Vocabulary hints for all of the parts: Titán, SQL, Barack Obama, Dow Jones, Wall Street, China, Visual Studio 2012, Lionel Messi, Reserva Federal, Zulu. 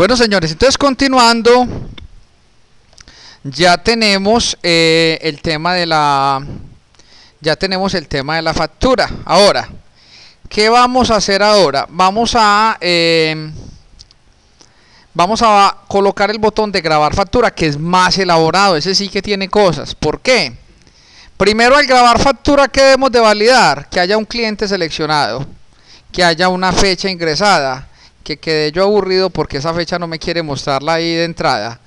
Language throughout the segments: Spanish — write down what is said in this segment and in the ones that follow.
Bueno, señores, entonces continuando, ya tenemos el tema de la factura. Ahora, ¿qué vamos a hacer ahora? Vamos a colocar el botón de grabar factura, que es más elaborado, ese sí que tiene cosas. ¿Por qué? Primero, al grabar factura, ¿qué debemos de validar? Que haya un cliente seleccionado, que haya una fecha ingresada, que quede yo aburrido porque esa fecha no me quiere mostrarla ahí de entrada,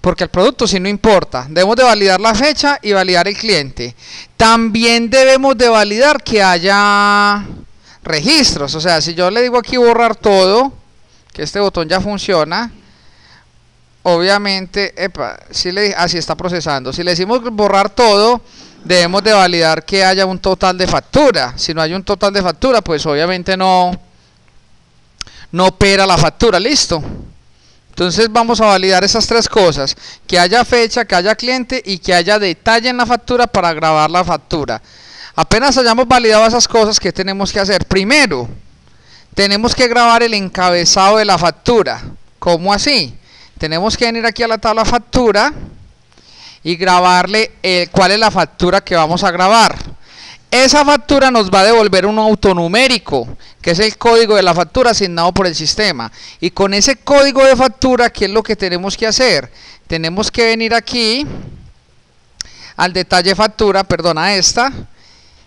porque el producto sí no importa. Debemos de validar la fecha y validar el cliente. También debemos de validar que haya registros. O sea, si yo le digo aquí borrar todo, que este botón ya funciona, obviamente, así está procesando. Si le decimos borrar todo, debemos de validar que haya un total de factura. Si no hay un total de factura, pues obviamente no opera la factura, listo. Entonces vamos a validar esas tres cosas: que haya fecha, que haya cliente y que haya detalle en la factura para grabar la factura. Apenas hayamos validado esas cosas, ¿qué tenemos que hacer? Primero, tenemos que grabar el encabezado de la factura. ¿Cómo así? Tenemos que venir aquí a la tabla factura y grabarle cuál es la factura que vamos a grabar. Esa factura nos va a devolver un autonumérico, que es el código de la factura asignado por el sistema. Y con ese código de factura, ¿qué es lo que tenemos que hacer? Tenemos que venir aquí al detalle factura,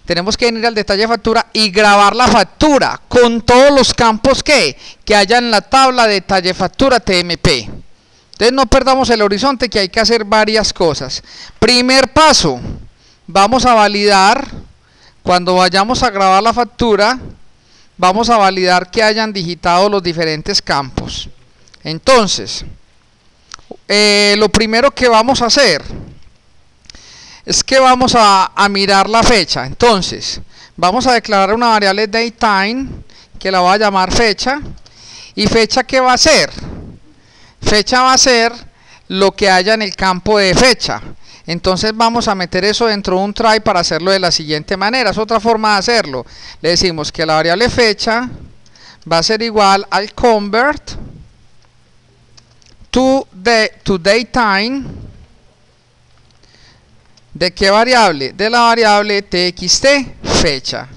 tenemos que venir al detalle de factura y grabar la factura con todos los campos que haya en la tabla de detalle factura TMP. Entonces no perdamos el horizonte, que hay que hacer varias cosas. Primer paso, vamos a validar, cuando vayamos a grabar la factura, vamos a validar que hayan digitado los diferentes campos. Entonces, lo primero que vamos a hacer es que vamos a mirar la fecha. Entonces, vamos a declarar una variable DateTime, que la voy a llamar fecha. ¿Y fecha qué va a ser? Fecha va a ser lo que haya en el campo de fecha. Entonces vamos a meter eso dentro de un try para hacerlo de la siguiente manera. Es otra forma de hacerlo. Le decimos que la variable fecha va a ser igual al convert to DateTime. ¿De qué variable? De la variable txt fecha.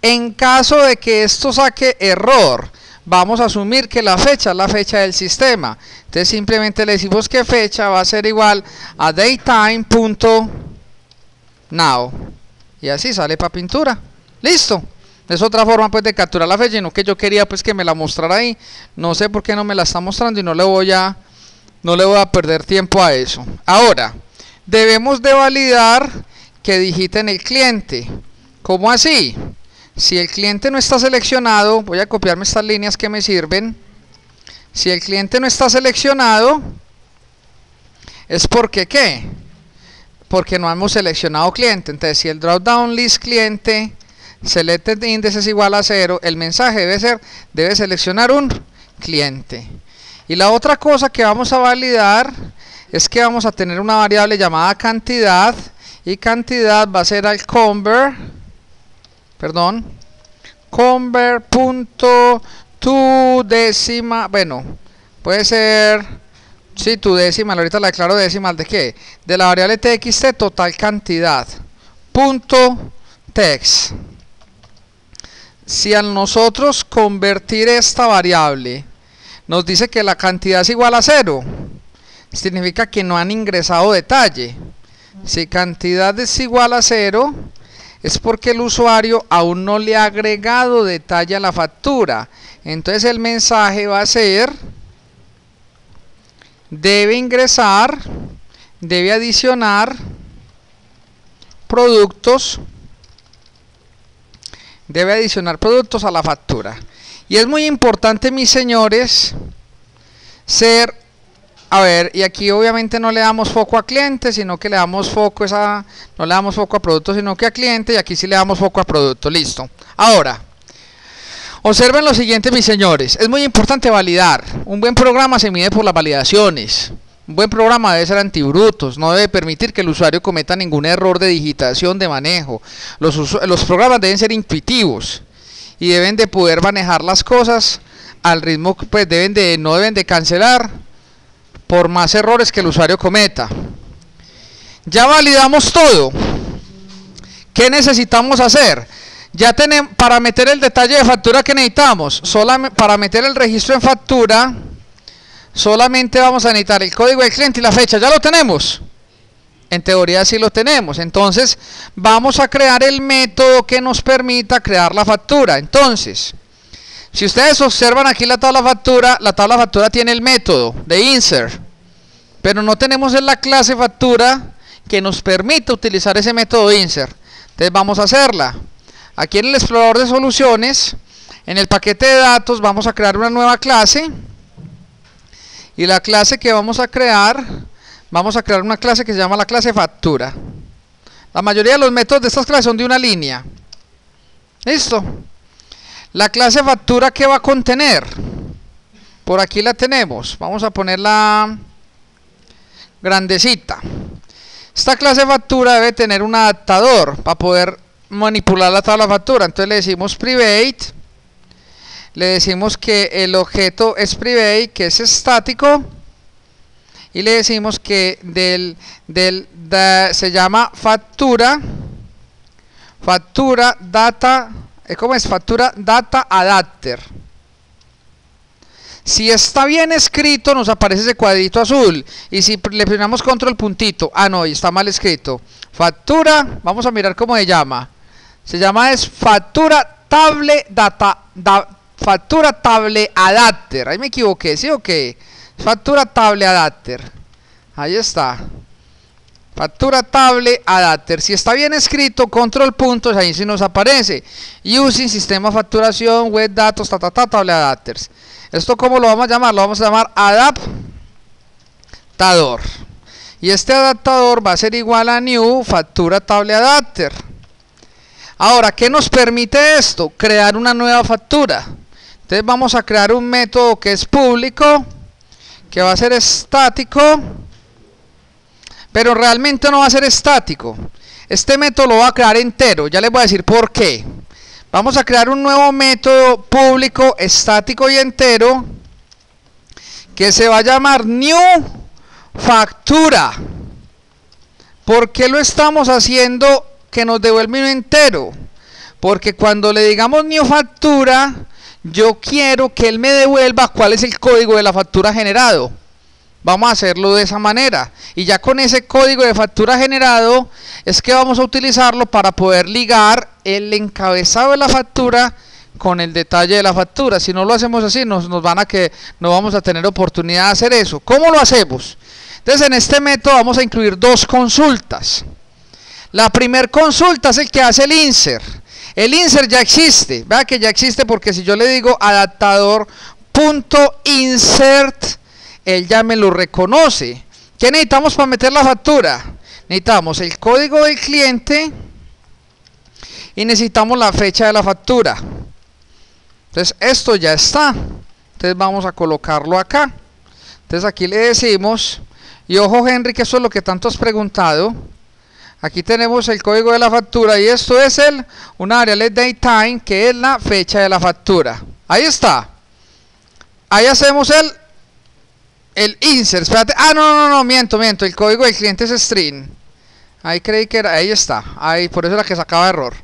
En caso de que esto saque error, vamos a asumir que la fecha es la fecha del sistema. Entonces simplemente le decimos que fecha va a ser igual a datetime.now. Y así sale para pintura. Listo. Es otra forma pues de capturar la fecha, y no que yo quería pues que me la mostrara ahí. No sé por qué no me la está mostrando y no le voy a perder tiempo a eso. Ahora, debemos de validar que digiten el cliente. ¿Cómo así? Si el cliente no está seleccionado, voy a copiarme estas líneas que me sirven. Si el cliente no está seleccionado, es porque ¿qué? Porque no hemos seleccionado cliente. Entonces, si el dropdown list cliente selected index es igual a 0, el mensaje debe seleccionar un cliente. Y la otra cosa que vamos a validar es que vamos a tener una variable llamada cantidad, y cantidad va a ser al convert punto tu décima, tu décima, ahorita la declaro decimal, ¿de qué? De la variable txt total cantidad punto text. Si a nosotros convertir esta variable nos dice que la cantidad es igual a 0, significa que no han ingresado detalle. Si cantidad es igual a 0, es porque el usuario aún no le ha agregado detalle a la factura. Entonces el mensaje va a ser: debe ingresar, debe adicionar productos, a la factura. Y es muy importante, mis señores, ser... y aquí obviamente no le damos foco a cliente, sino que le damos foco no le damos foco a producto, sino que a cliente, y aquí sí le damos foco a producto, listo. Ahora, observen lo siguiente, mis señores, es muy importante validar. Un buen programa se mide por las validaciones. Un buen programa debe ser antibrutos, no debe permitir que el usuario cometa ningún error de digitación, de manejo. Los programas deben ser intuitivos y deben de poder manejar las cosas al ritmo, pues no deben de cancelar por más errores que el usuario cometa. Ya validamos todo. ¿Qué necesitamos hacer? Ya tenemos, para meter el detalle de factura que necesitamos, para meter el registro en factura, solamente vamos a necesitar el código del cliente y la fecha. ¿Ya lo tenemos? En teoría sí lo tenemos. Entonces vamos a crear el método que nos permita crear la factura. Entonces, si ustedes observan aquí la tabla factura tiene el método de insert, pero no tenemos en la clase factura que nos permita utilizar ese método insert. Entonces vamos a hacerla. Aquí en el explorador de soluciones, en el paquete de datos, vamos a crear una nueva clase. Y la clase que vamos a crear una clase que se llama la clase factura. La mayoría de los métodos de estas clases son de una línea. ¿Listo? La clase factura, ¿qué va a contener? Por aquí la tenemos. Vamos a ponerla grandecita. Esta clase factura debe tener un adaptador para poder manipular la tabla factura. Entonces le decimos private, le decimos que el objeto es private, que es estático, y le decimos que se llama factura data, ¿cómo es? Factura data adapter. Si está bien escrito nos aparece ese cuadrito azul, y si le presionamos control puntito, ah no, está mal escrito. Factura, vamos a mirar cómo se llama. Se llama es factura table factura table adapter. Ahí me equivoqué, ¿sí o qué? Factura table adapter. Ahí está. Factura table adapter. Si está bien escrito, control puntos, ahí sí nos aparece. Using sistema facturación, web datos, table adapters. Esto, ¿cómo lo vamos a llamar? Lo vamos a llamar adaptador. Y este adaptador va a ser igual a new factura table adapter. Ahora, ¿qué nos permite esto? Crear una nueva factura. Entonces vamos a crear un método que es público, que va a ser estático, pero realmente no va a ser estático. Este método lo va a crear entero, ya les voy a decir por qué. Vamos a crear un nuevo método público, estático y entero, que se va a llamar new factura. ¿Por qué lo estamos haciendo que nos devuelve un entero? Porque cuando le digamos new factura, yo quiero que él me devuelva cuál es el código de la factura generado. Vamos a hacerlo de esa manera, y ya con ese código de factura generado es que vamos a utilizarlo para poder ligar el encabezado de la factura con el detalle de la factura. Si no lo hacemos así, no vamos a tener oportunidad de hacer eso. ¿Cómo lo hacemos? Entonces, en este método vamos a incluir dos consultas. La primera consulta es el que hace el insert. El insert ya existe, vea que ya existe, porque si yo le digo adaptador.insert, él ya me lo reconoce. ¿Qué necesitamos para meter la factura? Necesitamos el código del cliente y necesitamos la fecha de la factura. Entonces esto ya está. Entonces vamos a colocarlo acá. Entonces aquí le decimos, y ojo Henry, que eso es lo que tanto has preguntado. Aquí tenemos el código de la factura, y esto es una variable date time, que es la fecha de la factura. Ahí está. Ahí hacemos el insert. Espérate. Ah, no, miento. El código del cliente es string. Ahí creí que era. Ahí está. Ahí, por eso era que sacaba error.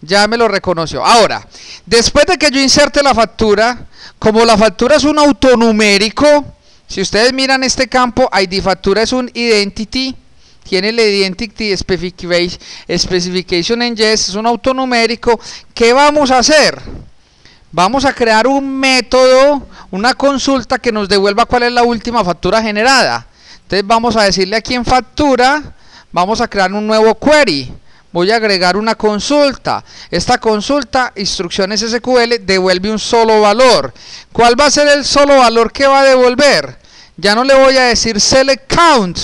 Ya me lo reconoció. Ahora, después de que yo inserte la factura, como la factura es un autonumérico, si ustedes miran este campo, ID factura es un identity, tiene el identity specification en yes, es un autonumérico. ¿Qué vamos a hacer? Vamos a crear un método, una consulta que nos devuelva cuál es la última factura generada. Entonces vamos a decirle aquí en factura, vamos a crear un nuevo query. Voy a agregar una consulta. Esta consulta, instrucciones SQL, devuelve un solo valor. ¿Cuál va a ser el solo valor que va a devolver? Ya no le voy a decir select count,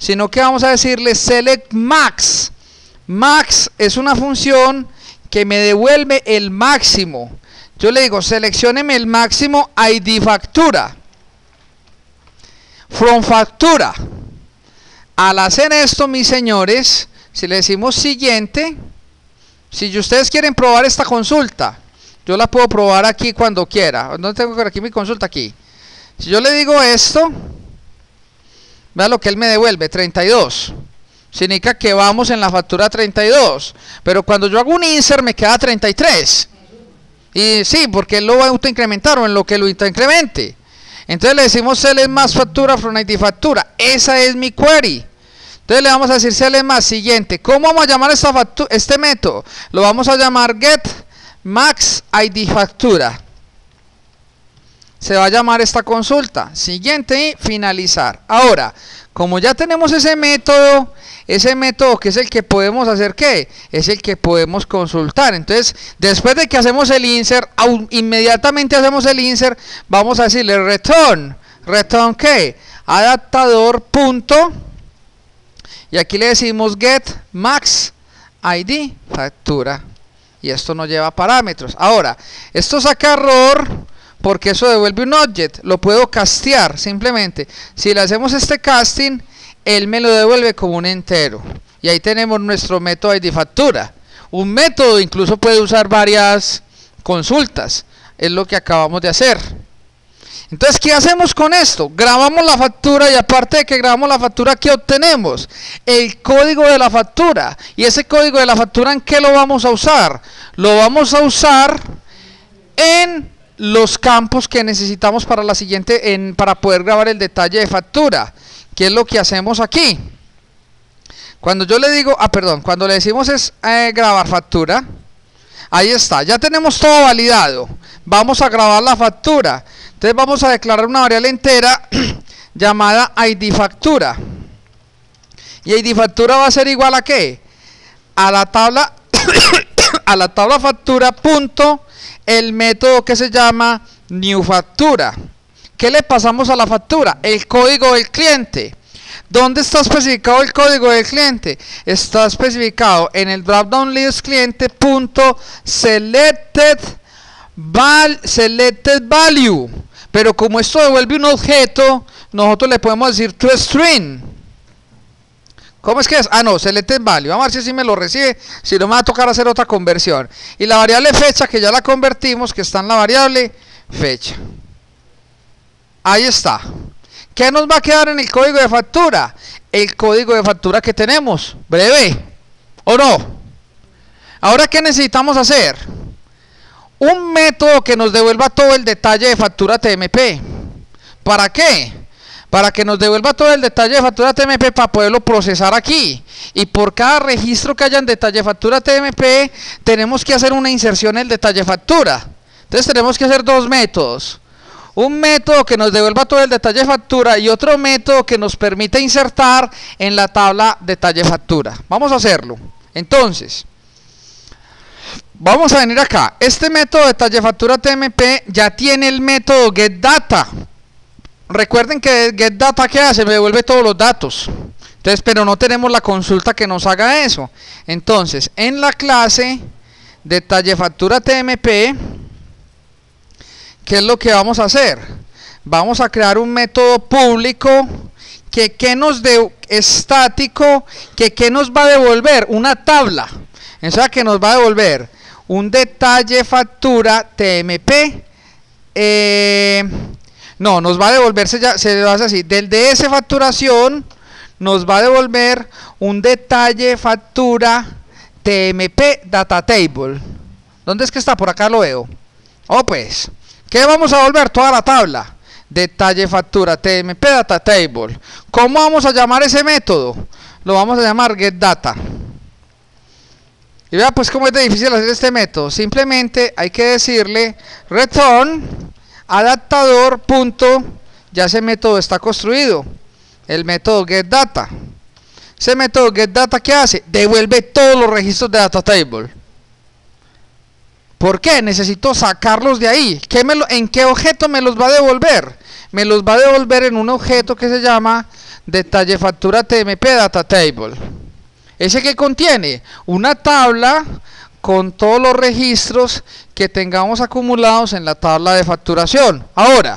sino que vamos a decirle select max. Max es una función que me devuelve el máximo. Yo le digo, seleccióneme el máximo ID factura, from factura. Al hacer esto, mis señores, si le decimos siguiente, si ustedes quieren probar esta consulta, Yo la puedo probar aquí cuando quiera. No tengo por aquí mi consulta aquí. Si yo le digo esto, vea lo que él me devuelve, 32. Significa que vamos en la factura 32. Pero cuando yo hago un insert me queda 33. Y sí, porque él lo va a autoincrementar o en lo que lo autoincremente. Entonces le decimos select más factura from ID factura. Esa es mi query. Entonces le vamos a decir select más siguiente. ¿Cómo vamos a llamar esta factura, este método? Lo vamos a llamar get max ID factura. Se va a llamar esta consulta. Siguiente y finalizar. Ahora, como ya tenemos ese método que es el que podemos hacer ¿qué? Es el que podemos consultar. Entonces, después de que hacemos el insert, inmediatamente hacemos el insert, vamos a decirle return. ¿Return qué? Adaptador punto. Y aquí le decimos get max ID factura. Y esto no lleva parámetros. Ahora, esto saca error porque eso devuelve un object. Lo puedo castear simplemente. Si le hacemos este casting, él me lo devuelve como un entero. Y ahí tenemos nuestro método ID factura. Un método incluso puede usar varias consultas. Es lo que acabamos de hacer. Entonces, ¿qué hacemos con esto? Grabamos la factura y aparte de que grabamos la factura, ¿qué obtenemos? El código de la factura. ¿Y ese código de la factura en qué lo vamos a usar? Lo vamos a usar en los campos que necesitamos para la siguiente, para poder grabar el detalle de factura. ¿Qué es lo que hacemos aquí? Cuando yo le digo, cuando le decimos es grabar factura, ahí está, ya tenemos todo validado. Vamos a grabar la factura. Entonces vamos a declarar una variable entera llamada ID factura. Y ID factura va a ser igual a ¿qué? A la tabla a la tabla factura punto el método que se llama new factura. ¿Qué le pasamos a la factura? El código del cliente. ¿Dónde está especificado el código del cliente? Está especificado en el dropdown list cliente punto selected value. Pero como esto devuelve un objeto, nosotros le podemos decir toString. ¿Cómo es que es? Ah, no, selected value. Vamos a ver si así me lo recibe. Si no, me va a tocar hacer otra conversión. Y la variable fecha, que ya la convertimos, que está en la variable fecha. Ahí está. ¿Qué nos va a quedar en el código de factura? El código de factura que tenemos. Breve. ¿O no? Ahora, ¿qué necesitamos hacer? Un método que nos devuelva todo el detalle de factura TMP. ¿Para qué? Para que nos devuelva todo el detalle de factura TMP para poderlo procesar aquí. Y por cada registro que haya en detalle de factura TMP, tenemos que hacer una inserción en el detalle de factura. Entonces tenemos que hacer dos métodos. Un método que nos devuelva todo el detalle de factura y otro método que nos permita insertar en la tabla detalle de factura. Vamos a hacerlo. Entonces, vamos a venir acá. Este método detalle factura TMP ya tiene el método getData. Recuerden que getData, ¿qué hace? Me devuelve todos los datos. Entonces, pero no tenemos la consulta que nos haga eso. Entonces, en la clase detalle factura TMP, ¿qué es lo que vamos a hacer? Vamos a crear un método público que nos dé estático, que nos va a devolver una tabla. O sea, que nos va a devolver un detalle factura TMP. No, nos va a devolver, se hace así, del DS facturación nos va a devolver un detalle factura TMP data table. ¿Dónde es que está? Por acá lo veo. Oh, pues, ¿qué vamos a devolver? Toda la tabla. Detalle factura TMP data table. ¿Cómo vamos a llamar ese método? Lo vamos a llamar getData. Y vea pues cómo es de difícil hacer este método. Simplemente hay que decirle return adaptador punto. Ya ese método está construido, el método getData. Ese método getData, ¿qué hace? Devuelve todos los registros de data table. ¿Por qué? Necesito sacarlos de ahí. ¿En qué objeto me los va a devolver? Me los va a devolver en un objeto que se llama detalle factura TMP data table. ¿Ese que contiene? Una tabla con todos los registros que tengamos acumulados en la tabla de facturación. Ahora,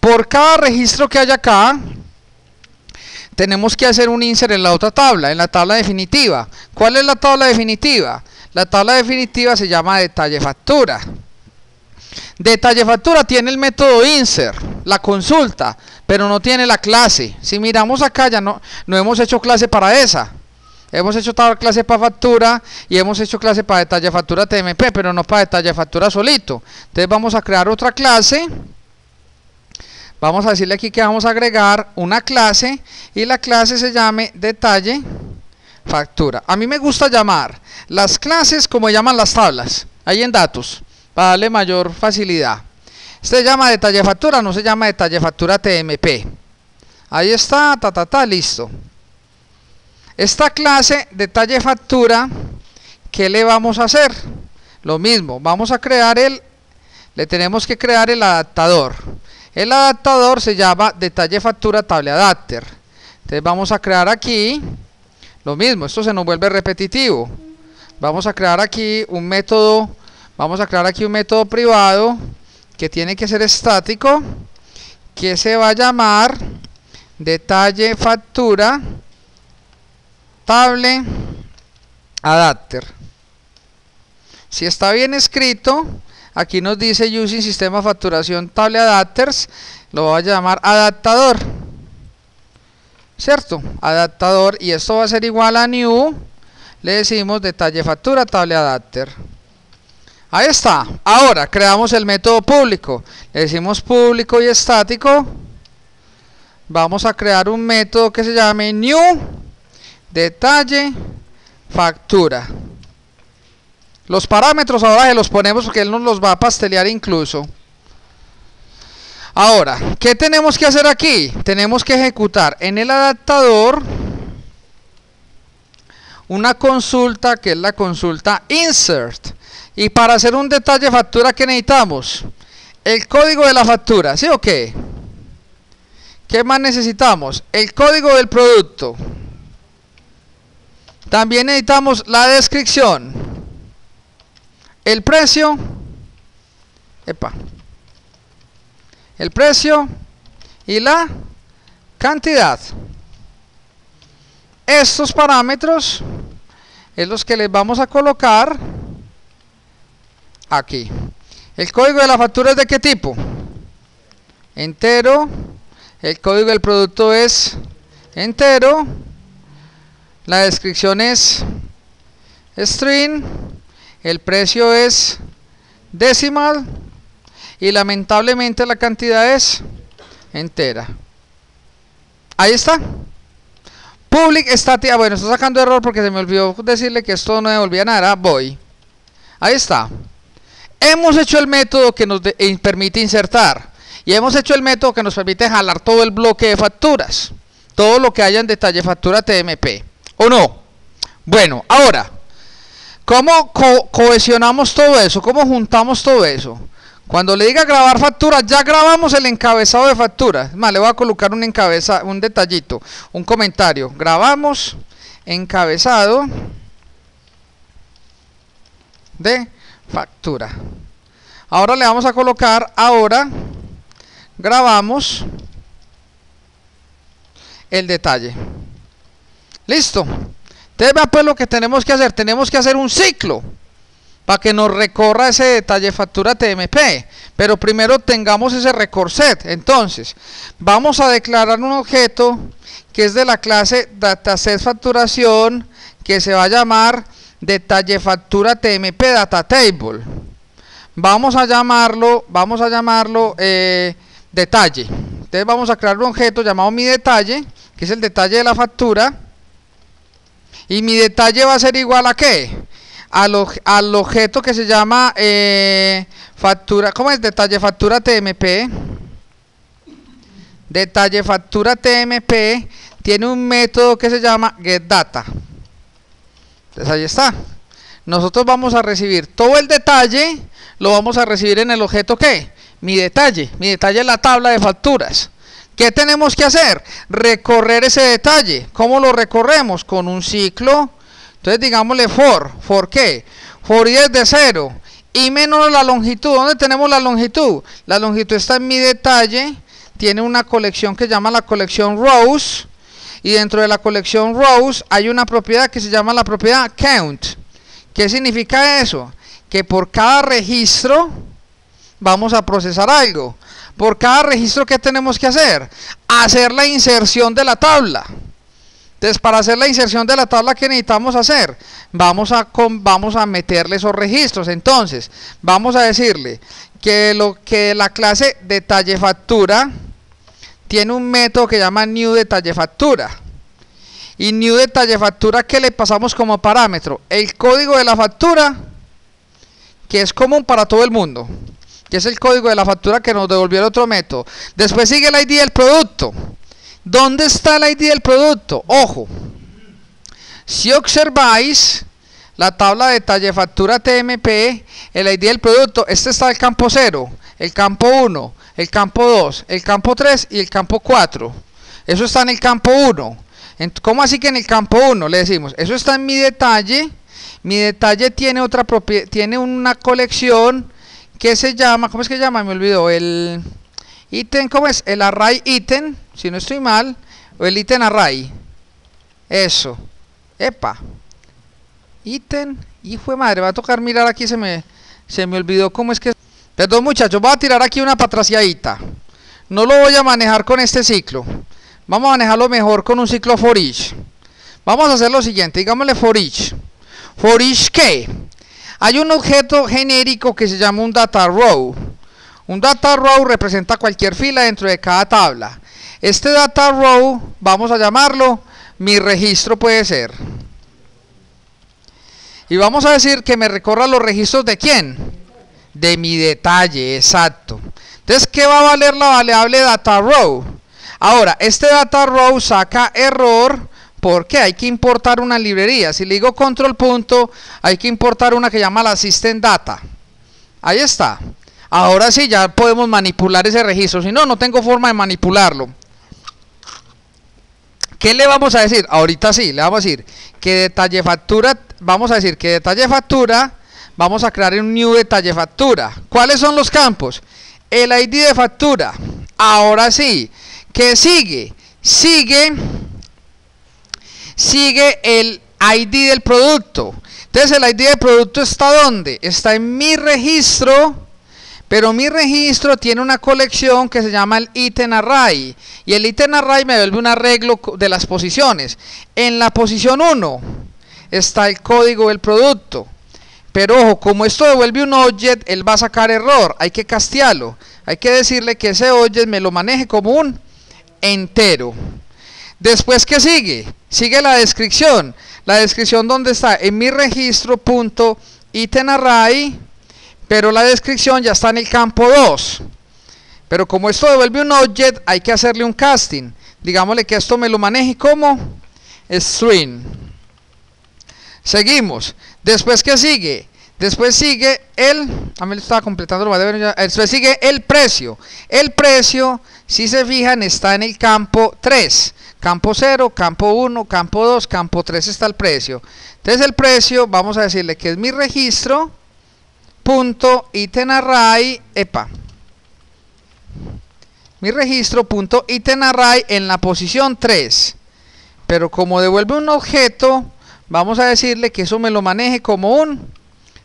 por cada registro que haya acá, tenemos que hacer un insert en la otra tabla, en la tabla definitiva. ¿Cuál es la tabla definitiva? La tabla definitiva se llama detalle factura. Detalle factura tiene el método insert, la consulta, pero no tiene la clase. Si miramos acá, ya no hemos hecho clase para esa. Hemos hecho clase para factura y hemos hecho clase para detalle factura TMP, pero no para detalle factura solito. Entonces vamos a crear otra clase. Vamos a decirle aquí que vamos a agregar una clase y la clase se llame detalle factura. A mí me gusta llamar las clases como llaman las tablas, ahí en datos, para darle mayor facilidad. Este se llama detalle factura, no se llama detalle factura TMP. Ahí está, listo. Esta clase detalle factura, ¿qué le vamos a hacer? Lo mismo, vamos a crear le tenemos que crear el adaptador. El adaptador se llama detalle factura table adapter. Entonces vamos a crear aquí lo mismo, esto se nos vuelve repetitivo. Vamos a crear aquí un método, privado que tiene que ser estático, que se va a llamar detalle factura table adapter. Si está bien escrito, aquí nos dice using sistema facturación table adapters, lo va a llamar adaptador, ¿cierto? Adaptador, y esto va a ser igual a new, le decimos detalle factura table adapter. Ahí está. Ahora creamos el método público, le decimos público y estático. Vamos a crear un método que se llame new detalle factura. Los parámetros ahora se los ponemos porque él nos los va a pastelear incluso. Ahora, ¿qué tenemos que hacer aquí? Tenemos que ejecutar en el adaptador una consulta que es la consulta insert. Y para hacer un detalle factura, ¿qué necesitamos? El código de la factura, ¿sí o qué? ¿Qué más necesitamos? El código del producto. También necesitamos la descripción, el precio, el precio y la cantidad. Estos parámetros es los que les vamos a colocar aquí. El código de la factura es ¿de qué tipo? Entero. El código del producto es entero. La descripción es string. El precio es decimal y lamentablemente la cantidad es entera. Ahí está. Public static. Bueno, estoy sacando error porque se me olvidó decirle que esto no devolvía nada. Voy. Ahí está. Hemos hecho el método que nos permite insertar. Y hemos hecho el método que nos permite jalar todo el bloque de facturas. Todo lo que haya en detalle factura TMP. ¿O no? Bueno, ahora, ¿cómo cohesionamos todo eso? ¿Cómo juntamos todo eso? Cuando le diga grabar factura, ya grabamos el encabezado de factura. Es más, le voy a colocar un detallito, un comentario. Grabamos encabezado de factura. Ahora le vamos a colocar, grabamos el detalle. Listo. Entonces vea pues lo que tenemos que hacer un ciclo para que nos recorra ese detalle factura TMP, pero primero tengamos ese record set. Entonces vamos a declarar un objeto que es de la clase dataset facturación, que se va a llamar detalle factura TMP data table. Vamos a llamarlo, detalle. Entonces vamos a crear un objeto llamado mi detalle, que es el detalle de la factura. Y mi detalle va a ser igual a ¿qué? Al objeto que se llama factura. ¿Cómo es? Detalle factura TMP. Detalle factura TMP tiene un método que se llama getData. Entonces ahí está. Nosotros vamos a recibir todo el detalle, lo vamos a recibir en el objeto ¿qué? Mi detalle. Mi detalle es la tabla de facturas. ¿Qué tenemos que hacer? Recorrer ese detalle. ¿Cómo lo recorremos? Con un ciclo. Entonces digámosle for. ¿For qué? For y desde 0 y menos la longitud. ¿Dónde tenemos la longitud? La longitud está en mi detalle. Tiene una colección que se llama la colección rows. Y dentro de la colección rows hay una propiedad que se llama la propiedad count. ¿Qué significa eso? Que por cada registro vamos a procesar algo. Por cada registro, ¿qué tenemos que hacer? Hacer la inserción de la tabla. Entonces, para hacer la inserción de la tabla, ¿qué necesitamos hacer? Vamos a meterle esos registros. Entonces, vamos a decirle que la clase DetalleFactura tiene un método que llama NewDetalleFactura. Y NewDetalleFactura, ¿qué le pasamos como parámetro? El código de la factura, que es común para todo el mundo, que es el código de la factura que nos devolvió el otro método. Después sigue el ID del producto. ¿Dónde está el ID del producto? Ojo, si observáis la tabla de DetalleFactura TMP, el ID del producto, este está el campo 0, el campo 1, el campo 2, el campo 3 y el campo 4. Eso está en el campo 1. ¿Cómo así que en el campo 1? Le decimos, eso está en mi detalle. Mi detalle tiene otra propiedad, tiene una colección que se llama, ¿cómo es que se llama? Me olvidó, el ítem, ¿cómo es? El array ítem, si no estoy mal, o el ítem array. Eso. Epa. Ítem, hijo de madre, va a tocar mirar aquí, se me olvidó cómo es que... Perdón muchachos, voy a tirar aquí una patraciadita. No lo voy a manejar con este ciclo. Vamos a manejarlo mejor con un ciclo for each. Vamos a hacer lo siguiente, digámosle for each. ¿For each qué? Hay un objeto genérico que se llama un data row. Un data row representa cualquier fila dentro de cada tabla. Este data row, vamos a llamarlo, mi registro puede ser. Y vamos a decir que me recorra los registros ¿de quién? De mi detalle, exacto. Entonces, ¿qué va a valer la variable data row? Ahora, este data row saca error porque hay que importar una librería. Si le digo control punto, hay que importar una que llama la system data. Ahí está. Ahora sí ya podemos manipular ese registro. Si no, no tengo forma de manipularlo. ¿Qué le vamos a decir? Ahorita sí, le vamos a decir que DetalleFactura, vamos a decir que DetalleFactura, vamos a crear un new DetalleFactura. ¿Cuáles son los campos? El ID de factura. Ahora sí. ¿Qué sigue? Sigue el ID del producto. Entonces el ID del producto está ¿dónde? Está en mi registro, pero mi registro tiene una colección que se llama el ítem array. Y el ítem array me vuelve un arreglo de las posiciones. En la posición 1 está el código del producto. Pero ojo, como esto devuelve un object, él va a sacar error. Hay que castearlo. Hay que decirle que ese object me lo maneje como un entero. Después, ¿qué sigue? Sigue la descripción. La descripción, ¿dónde está? En mi registro punto ítem array, pero la descripción ya está en el campo 2. Pero como esto devuelve un object, hay que hacerle un casting. Digámosle que esto me lo maneje como string. Seguimos. Después, ¿qué sigue? Después sigue el precio. El precio, si se fijan, está en el campo 3. Campo 0, campo 1, campo 2, campo 3 está el precio. Entonces el precio, vamos a decirle que es mi registro punto ítem array, mi registro punto ítem array en la posición 3. Pero como devuelve un objeto, vamos a decirle que eso me lo maneje como un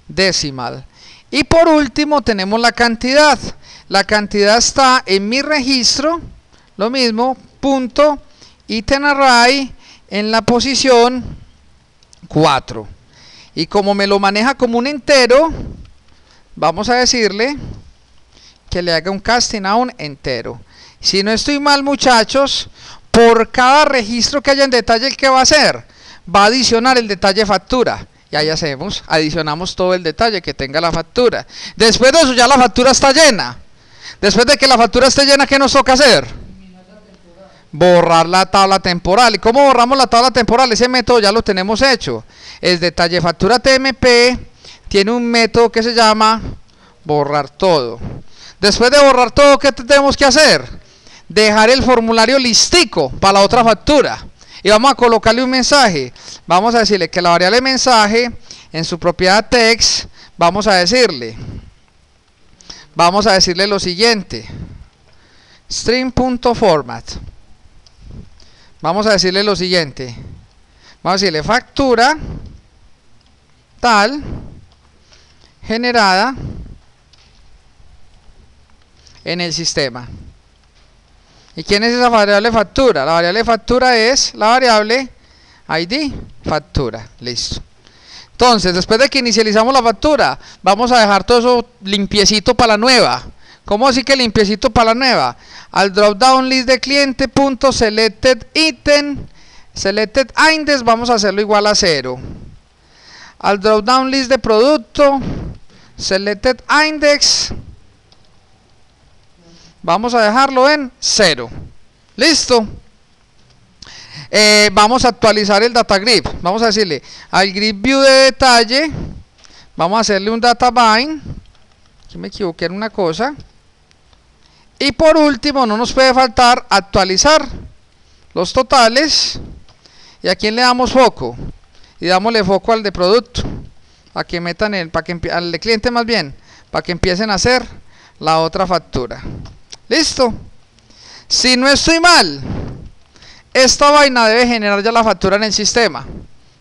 decimal. Y por último tenemos la cantidad. La cantidad está en mi registro, lo mismo, punto ítem array en la posición 4. Y como me lo maneja como un entero, vamos a decirle que le haga un casting a un entero. Si no estoy mal muchachos, por cada registro que haya en detalle, ¿qué va a hacer? Va a adicionar el detalle factura. Y ahí hacemos, adicionamos todo el detalle que tenga la factura. Después de eso ya la factura está llena. Después de que la factura esté llena, ¿qué nos toca hacer? Borrar la tabla temporal. ¿Y cómo borramos la tabla temporal? Ese método ya lo tenemos hecho. El DetalleFactura TMP tiene un método que se llama borrar todo. Después de borrar todo, ¿qué tenemos que hacer? Dejar el formulario listico para la otra factura. Y vamos a colocarle un mensaje. Vamos a decirle que la variable mensaje, en su propiedad text, vamos a decirle lo siguiente. String.format. Vamos a decirle lo siguiente. Vamos a decirle factura tal generada en el sistema. ¿Y quién es esa variable factura? La variable factura es la variable ID factura. Listo. Entonces, después de que inicializamos la factura, vamos a dejar todo eso limpiecito para la nueva. ¿Cómo así que limpiecito para la nueva? Al drop-down list de cliente.selectedItem, selectedIndex, vamos a hacerlo igual a 0. Al drop-down list de producto, selectedIndex, vamos a dejarlo en 0. Listo. Vamos a actualizar el data grid. Vamos a decirle al grid view de detalle, vamos a hacerle un data bind. Aquí me equivoqué en una cosa. Y por último, no nos puede faltar actualizar los totales. ¿Y a quién le damos foco? Y dámosle foco al de producto, para que metan el, para que al de cliente más bien, para que empiecen a hacer la otra factura. Listo. Si no estoy mal, esta vaina debe generar ya la factura en el sistema.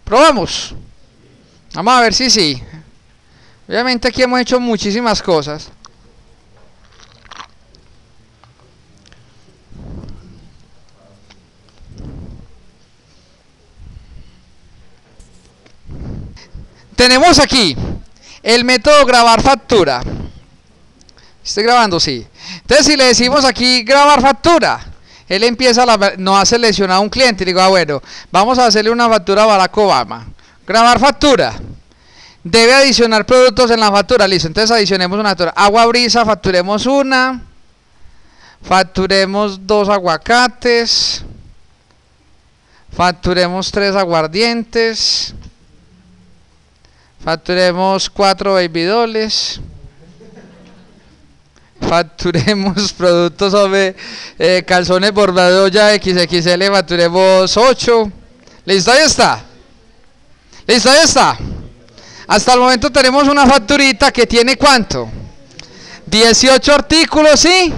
Probamos. Vamos a ver si sí. Obviamente aquí hemos hecho muchísimas cosas. Tenemos aquí el método grabar factura. ¿Estoy grabando? Sí. Entonces si le decimos aquí grabar factura, él empieza, no ha seleccionado un cliente, y digo, ah bueno, vamos a hacerle una factura a Barack Obama. Grabar factura. Debe adicionar productos en la factura, listo. Entonces adicionemos una factura. Agua brisa, facturemos una. Facturemos 2 aguacates. Facturemos 3 aguardientes. Facturemos 4 babydoles. Facturemos productos sobre calzones bordados ya XXL, facturemos 8. Listo, ahí está. Listo, ahí está. Hasta el momento tenemos una facturita que tiene ¿cuánto? 18 artículos y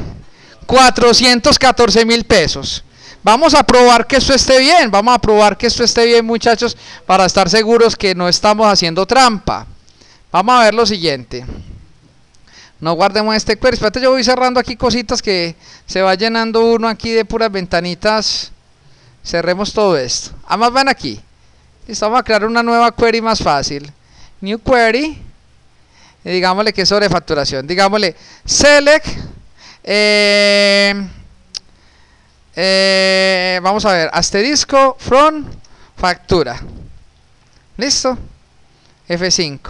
414.000 pesos. Vamos a probar que esto esté bien. Vamos a probar que esto esté bien, muchachos, para estar seguros que no estamos haciendo trampa. Vamos a ver lo siguiente. No guardemos este query. Espérate, yo voy cerrando aquí cositas que se va llenando uno aquí de puras ventanitas. Cerremos todo esto. Además van aquí. Listo, vamos a crear una nueva query más fácil. New query. Y digámosle que es sobre facturación. Digámosle select. Vamos a ver. Asterisco from factura. Listo. F5.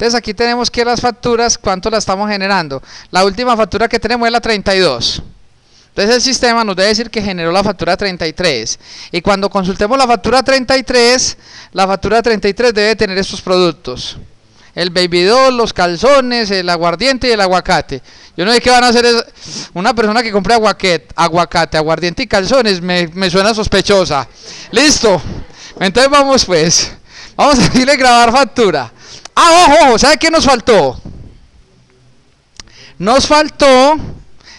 Entonces aquí tenemos que las facturas, ¿cuánto la estamos generando? La última factura que tenemos es la 32. Entonces el sistema nos debe decir que generó la factura 33. Y cuando consultemos la factura 33, la factura 33 debe tener estos productos. El baby doll, los calzones, el aguardiente y el aguacate. Yo no sé qué van a hacer. Una persona que compre aguacate, aguardiente y calzones me suena sospechosa. Listo. Entonces vamos pues. Vamos a decirle grabar factura. Ah, ojo, ojo, ¿sabe qué nos faltó? Nos faltó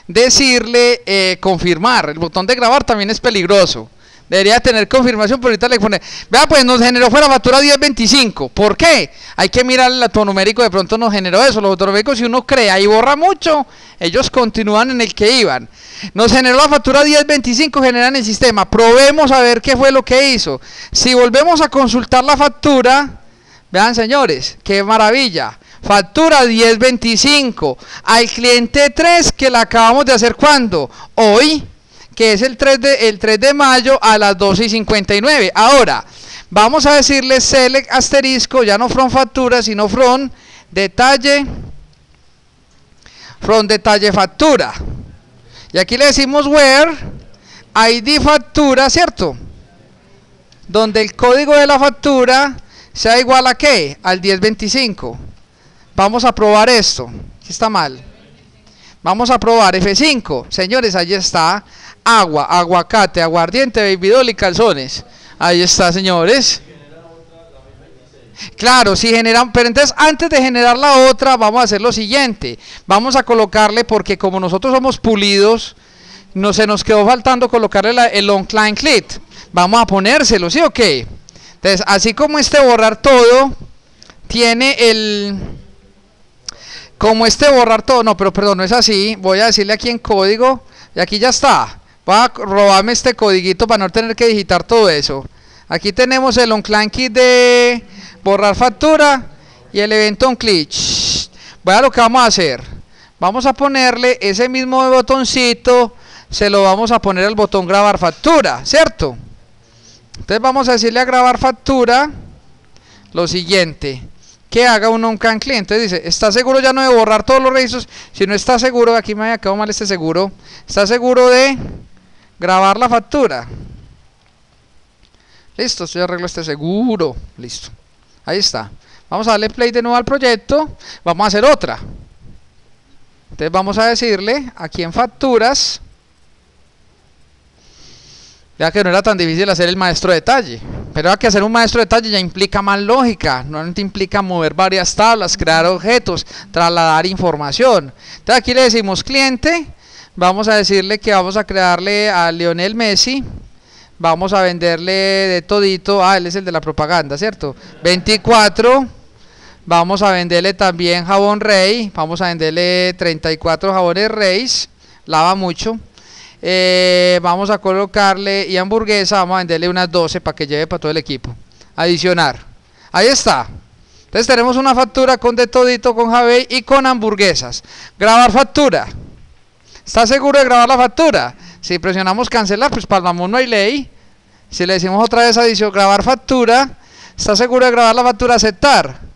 decirle confirmar. El botón de grabar también es peligroso. Debería tener confirmación, pero ahorita le pone. Vea, pues nos generó fuera factura 1025. ¿Por qué? Hay que mirar el autonumérico, de pronto nos generó eso. Los autonuméricos, si uno crea y borra mucho, ellos continúan en el que iban. Nos generó la factura 1025, generan el sistema. Probemos a ver qué fue lo que hizo. Si volvemos a consultar la factura. Vean, señores, qué maravilla. Factura 1025 al cliente 3, que la acabamos de hacer ¿cuándo? Hoy, que es el 3 de mayo a las 12:59. Ahora, vamos a decirle select asterisco, ya no from factura, sino from detalle factura. Y aquí le decimos where ID factura, ¿cierto? Donde el código de la factura sea igual a ¿qué? Al 1025. Vamos a probar esto. Aquí está mal. Vamos a probar F5. Señores, ahí está. Agua, aguacate, aguardiente, baby doll y calzones. Ahí está, señores. Claro, si generan, pero entonces antes de generar la otra, vamos a hacer lo siguiente. Vamos a colocarle, porque como nosotros somos pulidos, se nos quedó faltando colocarle el online clip. Vamos a ponérselo, ¿sí o qué? Entonces, así como borrar todo, tiene el Como este borrar todo, no, pero perdón, no es así. Voy a decirle aquí en código y aquí ya está. Voy a robarme este codiguito para no tener que digitar todo eso. Aquí tenemos el onClick de borrar factura y el evento onClick. Vaya lo que vamos a hacer. Vamos a ponerle ese mismo botoncito, se lo vamos a poner al botón grabar factura, ¿cierto? Entonces vamos a decirle a grabar factura lo siguiente. Que haga un onClick. Entonces dice, ¿está seguro ya no de borrar todos los registros? Si no está seguro, aquí me había quedado mal este seguro. ¿Está seguro de grabar la factura? Listo, yo arreglo este seguro. Listo, ahí está. Vamos a darle play de nuevo al proyecto. Vamos a hacer otra. Entonces vamos a decirle, aquí en facturas. Ya que no era tan difícil hacer el maestro detalle. Pero que hacer un maestro detalle ya implica más lógica, no te implica mover varias tablas, crear objetos, trasladar información. Entonces aquí le decimos cliente, vamos a decirle que vamos a crearle a Lionel Messi, vamos a venderle de todito, él es el de la propaganda, ¿cierto? 24, vamos a venderle también jabón Rey, vamos a venderle 34 jabones Reis, lava mucho. Vamos a colocarle y hamburguesa, vamos a venderle unas 12 para que lleve para todo el equipo. Adicionar, ahí está. Entonces tenemos una factura con de todito, con Javey y con hamburguesas. Grabar factura. ¿Está seguro de grabar la factura? Si presionamos cancelar, pues palmamos no hay ley. Si le decimos otra vez adición, grabar factura. ¿Está seguro de grabar la factura? Aceptar.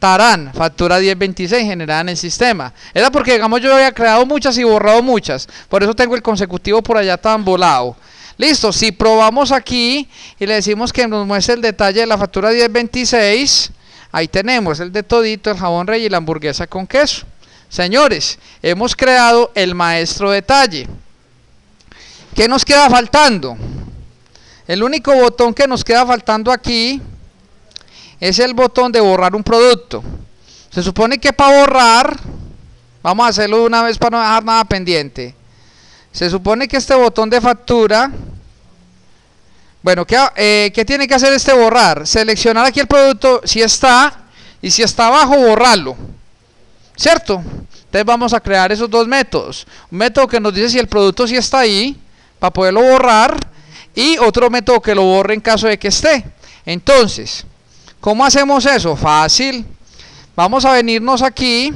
Tarán, factura 1026 generada en el sistema. Era porque, digamos, yo había creado muchas y borrado muchas. Por eso tengo el consecutivo por allá tan volado. Listo, si probamos aquí y le decimos que nos muestre el detalle de la factura 1026, ahí tenemos el de todito, el jabón Rey y la hamburguesa con queso. Señores, hemos creado el maestro detalle. ¿Qué nos queda faltando? El único botón que nos queda faltando aquí es el botón de borrar un producto. Se supone que para borrar, vamos a hacerlo de una vez para no dejar nada pendiente. Se supone que este botón de factura, bueno, ¿qué tiene que hacer este borrar? Seleccionar aquí el producto, si está, y si está abajo, borrarlo, ¿cierto? Entonces vamos a crear esos dos métodos. Un método que nos dice si el producto sí está ahí, para poderlo borrar, y otro método que lo borre en caso de que esté. Entonces, ¿cómo hacemos eso? Fácil. Vamos a venirnos aquí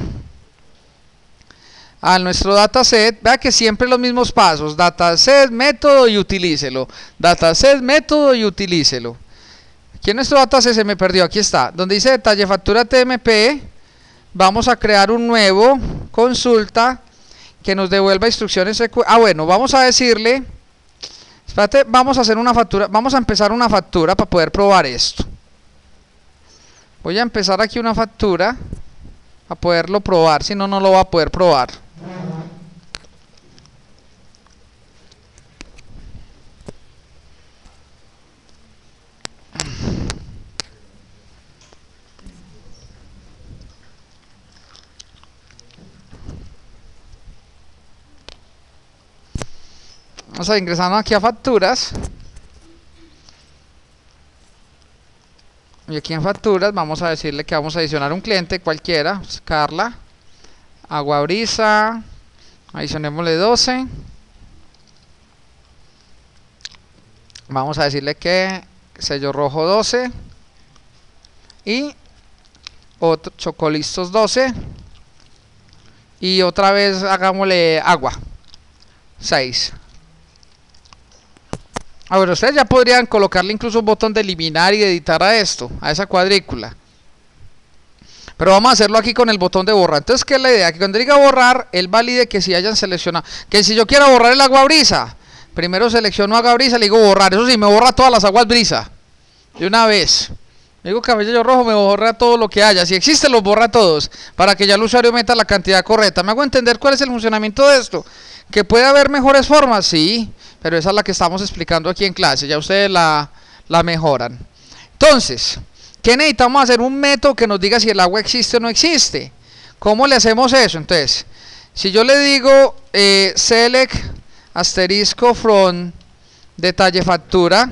a nuestro dataset. Vea que siempre los mismos pasos. Dataset, método y utilícelo. Dataset, método y utilícelo. Aquí en nuestro dataset se me perdió. Aquí está. Donde dice detalle factura TMP. Vamos a crear un nuevo consulta que nos devuelva instrucciones. Bueno, vamos a decirle. Espérate, vamos a hacer una factura. Vamos a empezar una factura para poder probar esto. Voy a empezar aquí una factura a poderlo probar, si no, no lo va a poder probar. Vamos a ingresarnos aquí a facturas. Y aquí en facturas vamos a decirle que vamos a adicionar un cliente cualquiera, Carla, Aguabrisa, adicionémosle 12. Vamos a decirle que sello rojo 12 y otro, chocolistos 12 y otra vez hagámosle agua 6. A ver, ustedes ya podrían colocarle incluso un botón de eliminar y de editar a esto, a esa cuadrícula. Pero vamos a hacerlo aquí con el botón de borrar. Entonces, ¿qué es la idea? Que cuando diga borrar, él valide que si hayan seleccionado. Que si yo quiero borrar el aguabrisa, primero selecciono aguabrisa, le digo borrar. Eso sí, me borra todas las aguas brisa. De una vez. Le digo cabello rojo, me borra todo lo que haya. Si existe, los borra todos. Para que ya el usuario meta la cantidad correcta. ¿Me hago entender cuál es el funcionamiento de esto? ¿Que puede haber mejores formas? Sí. Pero esa es la que estamos explicando aquí en clase, ya ustedes la mejoran. Entonces, ¿qué necesitamos hacer? Un método que nos diga si el agua existe o no existe. ¿Cómo le hacemos eso? Entonces, si yo le digo select asterisco from detalle factura,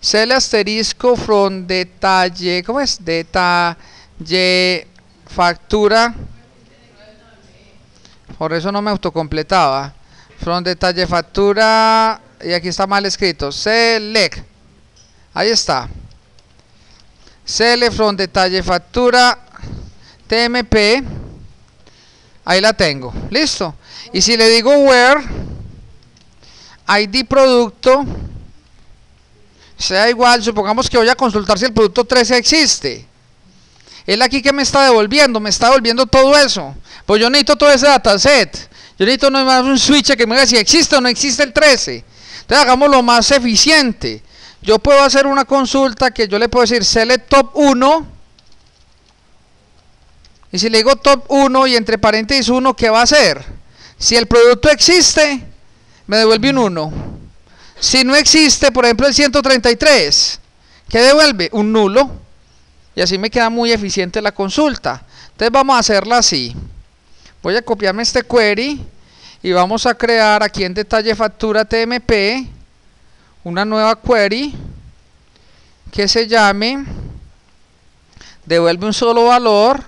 select asterisco from detalle, ¿cómo es? Detalle factura, por eso no me autocompletaba. Front detalle factura, y aquí está mal escrito, select, ahí está, select front detalle factura tmp, ahí la tengo, listo. Y si le digo where id producto sea igual, supongamos que voy a consultar si el producto 13 existe, él aquí que me está devolviendo todo eso, pues yo necesito todo ese dataset, yo necesito nomás un switch que me diga si existe o no existe el 13, entonces hagamos lo más eficiente. Yo puedo hacer una consulta que yo le puedo decir select top 1, y si le digo top 1 y entre paréntesis 1, ¿qué va a hacer? Si el producto existe, me devuelve un 1, si no existe, por ejemplo el 133, ¿qué devuelve? Un nulo, y así me queda muy eficiente la consulta. Entonces vamos a hacerla así. Voy a copiarme este query y vamos a crear aquí en detalle factura TMP una nueva query que se llame devuelve un solo valor,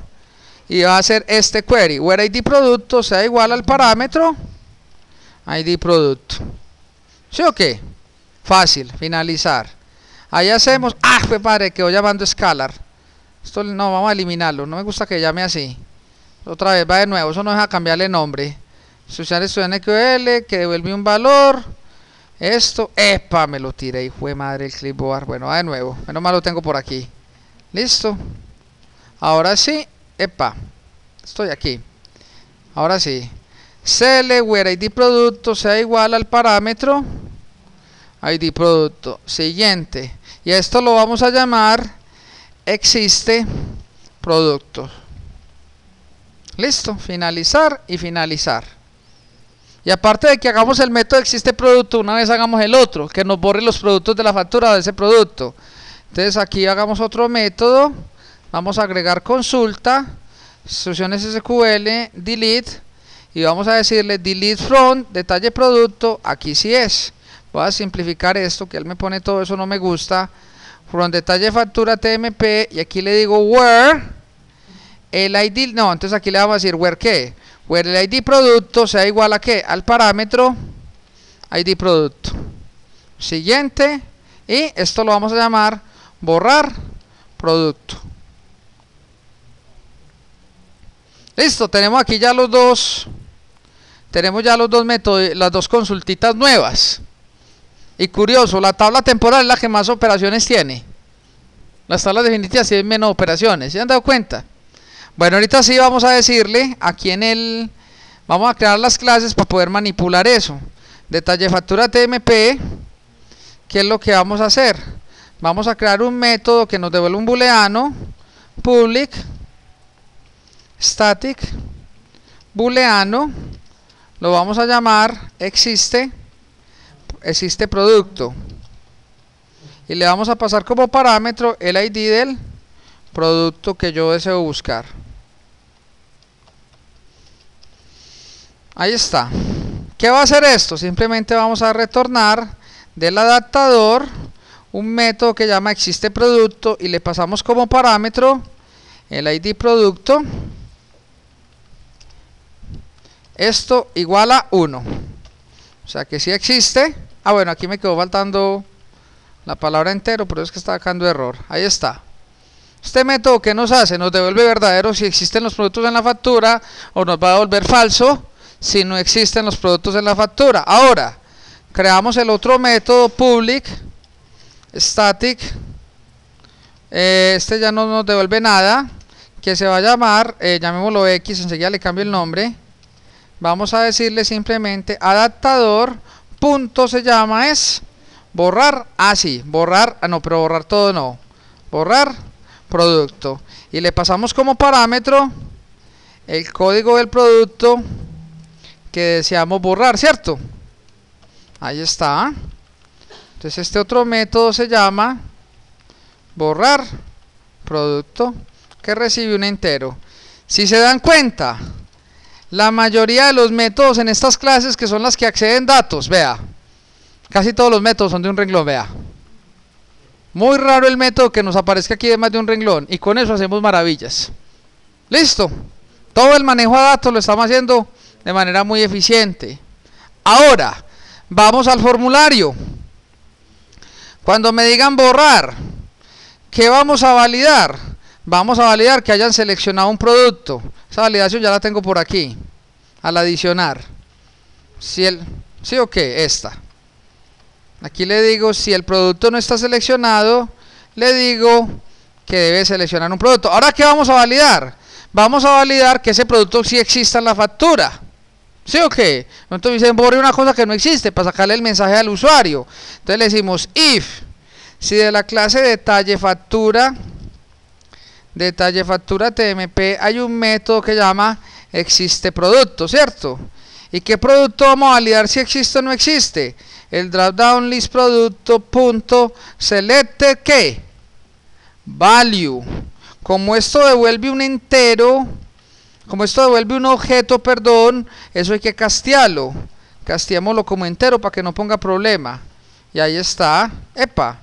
y va a ser este query where id producto sea igual al parámetro id producto. ¿Sí o qué? Fácil, finalizar. Ahí hacemos, ah, pues padre, quedó llamando scalar. Esto no, vamos a eliminarlo, no me gusta que llame así. Otra vez va de nuevo, eso no deja cambiarle nombre. Usar estudiante NQL, que devuelve un valor. Esto, epa, me lo tiré, hijo de madre, el clipboard. Bueno, va de nuevo, menos mal lo tengo por aquí. Listo. Ahora sí, epa, estoy aquí. Ahora sí. Select where id producto sea igual al parámetro id producto. Siguiente. Y a esto lo vamos a llamar existe producto. Listo, finalizar y finalizar. Y aparte de que hagamos el método existe producto, una vez hagamos el otro, que nos borre los productos de la factura de ese producto. Entonces aquí hagamos otro método, vamos a agregar consulta, instrucciones SQL, delete, y vamos a decirle delete from, detalle producto, aquí sí es. Voy a simplificar esto, que él me pone todo eso, no me gusta. From detalle factura TMP, y aquí le digo where. El ID, no, entonces aquí le vamos a decir where qué, where el ID producto sea igual a qué, al parámetro ID producto. Siguiente, y esto lo vamos a llamar borrar producto. Listo, tenemos aquí ya los dos, tenemos ya los dos métodos, las dos consultitas nuevas. Y curioso, la tabla temporal es la que más operaciones tiene. Las tablas definitivas tienen menos operaciones, ¿se han dado cuenta? Bueno, ahorita sí vamos a decirle, aquí en el, vamos a crear las clases para poder manipular eso. Detalle factura TMP, ¿qué es lo que vamos a hacer? Vamos a crear un método que nos devuelve un booleano, public, static, booleano, lo vamos a llamar existe, existe producto. Y le vamos a pasar como parámetro el ID del producto que yo deseo buscar. Ahí está. ¿Qué va a hacer esto? Simplemente vamos a retornar del adaptador un método que llama existe producto y le pasamos como parámetro el ID producto. Esto igual a 1. O sea que sí existe. Ah, bueno, aquí me quedó faltando la palabra entero, pero es que está dando error. Ahí está. Este método que nos hace, nos devuelve verdadero si existen los productos en la factura, o nos va a devolver falso si no existen los productos en la factura. Ahora, creamos el otro método public, static, este ya no nos devuelve nada, que se va a llamar, llamémoslo X, enseguida le cambio el nombre, vamos a decirle simplemente adaptador, punto se llama es, borrar, así, borrar, ah no, pero borrar todo no, borrar, producto, y le pasamos como parámetro el código del producto que deseamos borrar, ¿cierto? Ahí está. Entonces este otro método se llama borrar producto, que recibe un entero. Si se dan cuenta, la mayoría de los métodos en estas clases que son las que acceden datos, vea, casi todos los métodos son de un renglón, vea. Muy raro el método que nos aparezca aquí de más de un renglón, y con eso hacemos maravillas. Listo. Todo el manejo de datos lo estamos haciendo de manera muy eficiente. Ahora, vamos al formulario. Cuando me digan borrar, ¿qué vamos a validar? Vamos a validar que hayan seleccionado un producto. Esa validación ya la tengo por aquí. Al adicionar. Si el, ¿sí o qué? Esta. Aquí le digo, si el producto no está seleccionado, le digo que debe seleccionar un producto. Ahora, ¿qué vamos a validar? Vamos a validar que ese producto sí exista en la factura. ¿Sí o qué? Entonces dicen, borre una cosa que no existe para sacarle el mensaje al usuario. Entonces le decimos, if, si de la clase detalle factura TMP hay un método que llama existe producto, ¿cierto? ¿Y qué producto vamos a validar si existe o no existe? El dropdown list producto punto selected ¿qué? Value. Como esto devuelve un entero, como esto devuelve un objeto, perdón, eso hay que castearlo. Casteémoslo como entero para que no ponga problema. Y ahí está. Epa,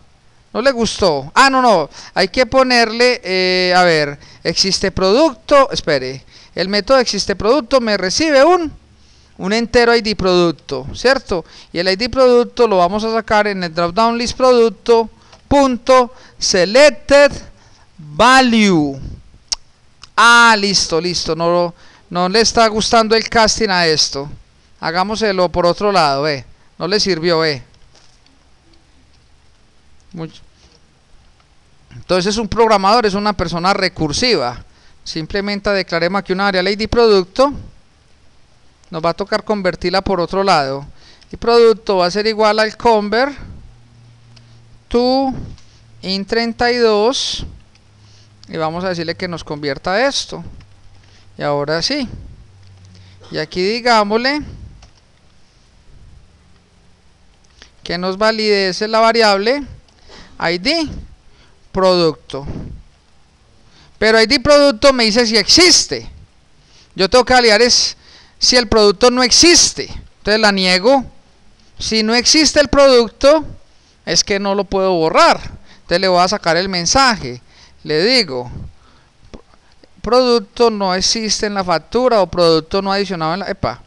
no le gustó. Ah, no, no. Hay que ponerle, a ver, existe producto. Espere, el método existe producto me recibe un entero ID producto, ¿cierto? Y el ID producto lo vamos a sacar en el dropdown list producto punto selected value. Ah, listo, listo. No le está gustando el casting a esto. Hagámoselo por otro lado, ve. No le sirvió, ve. Entonces un programador es una persona recursiva. Simplemente declaremos aquí una variable ID producto. Nos va a tocar convertirla por otro lado. Y producto va a ser igual al convert to in32. Y vamos a decirle que nos convierta esto. Y ahora sí. Y aquí digámosle que nos valide la variable ID producto. Pero ID producto me dice si existe. Yo tengo que validar es si el producto no existe. Entonces la niego. Si no existe el producto, es que no lo puedo borrar. Entonces le voy a sacar el mensaje. Le digo, producto no existe en la factura o producto no adicionado en la... Epa,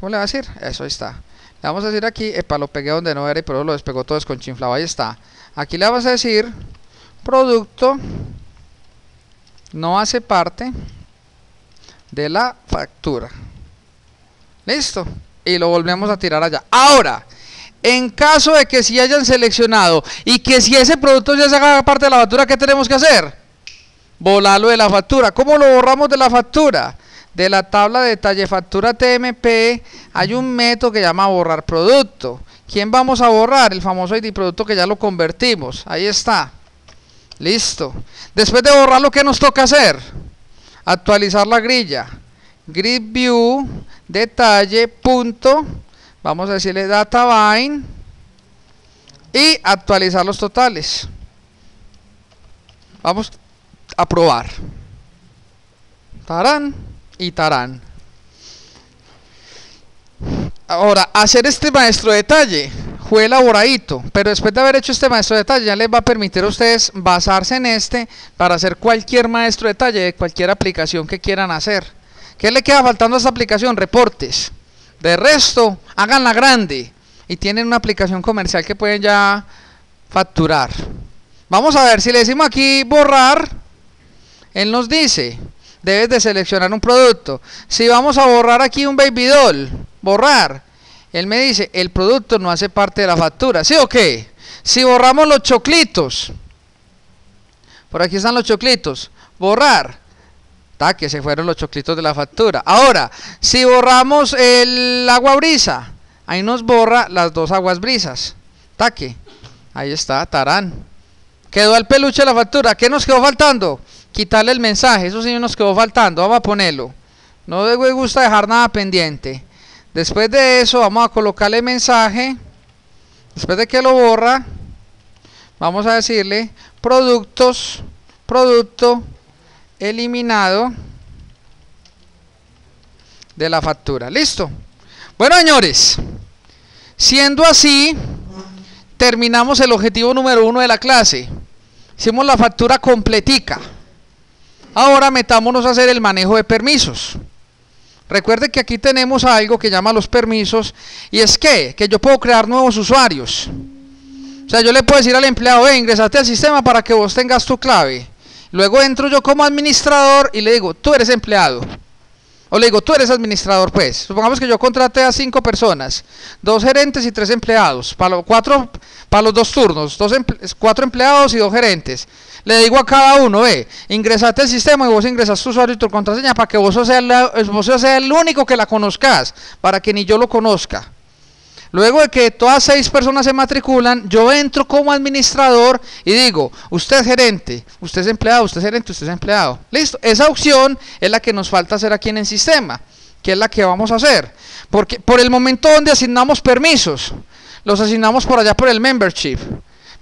¿cómo le va a decir? Eso, ahí está. Le vamos a decir aquí, epa, lo pegué donde no era y por eso lo despegó todo desconchinflado. Ahí está. Aquí le vas a decir, producto no hace parte de la factura. Listo. Y lo volvemos a tirar allá. Ahora, en caso de que sí hayan seleccionado y que si ese producto ya se haga parte de la factura, ¿qué tenemos que hacer? Borrarlo de la factura. ¿Cómo lo borramos de la factura? De la tabla de detalle factura TMP hay un método que llama borrar producto. ¿Quién vamos a borrar? El famoso ID producto que ya lo convertimos. Ahí está. Listo. Después de borrarlo, ¿qué nos toca hacer? Actualizar la grilla. Grid view detalle punto, vamos a decirle data bind y actualizar los totales. Vamos a probar. Tarán y tarán. Ahora, hacer este maestro detalle fue elaboradito, pero después de haber hecho este maestro detalle ya les va a permitir a ustedes basarse en este para hacer cualquier maestro detalle de cualquier aplicación que quieran hacer. ¿Qué le queda faltando a esta aplicación? Reportes. De resto, háganla grande y tienen una aplicación comercial que pueden ya facturar. Vamos a ver, si le decimos aquí borrar, él nos dice, debes de seleccionar un producto. Si vamos a borrar aquí un baby doll, borrar, él me dice, el producto no hace parte de la factura. ¿Sí o qué? Si borramos los choclitos, por aquí están los choclitos, borrar, que se fueron los choclitos de la factura. Ahora, si borramos el agua brisa, ahí nos borra las dos aguas brisas. Taque, ahí está, tarán. Quedó el peluche de la factura. ¿Qué nos quedó faltando? Quitarle el mensaje, eso sí nos quedó faltando. Vamos a ponerlo. No me gusta dejar nada pendiente. Después de eso, vamos a colocarle el mensaje. Después de que lo borra, vamos a decirle productos, producto eliminado de la factura. Listo. Bueno, señores, siendo así, terminamos el objetivo número 1 de la clase. Hicimos la factura completica. Ahora metámonos a hacer el manejo de permisos. Recuerde que aquí tenemos algo que llama los permisos, y es que yo puedo crear nuevos usuarios. O sea, yo le puedo decir al empleado, ingresate al sistema para que vos tengas tu clave. Luego entro yo como administrador y le digo, tú eres empleado. O le digo, tú eres administrador, pues. Supongamos que yo contraté a 5 personas, 2 gerentes y 3 empleados, para los 2 turnos, 4 empleados y 2 gerentes. Le digo a cada uno, ingresate al sistema y vos ingresas tu usuario y tu contraseña para que vos seas el único que la conozcas, para que ni yo lo conozca. Luego de que todas 6 personas se matriculan, yo entro como administrador y digo, usted es gerente, usted es empleado, usted es gerente, usted es empleado. Listo, esa opción es la que nos falta hacer aquí en el sistema, que es la que vamos a hacer. Porque por el momento donde asignamos permisos, los asignamos por allá por el membership.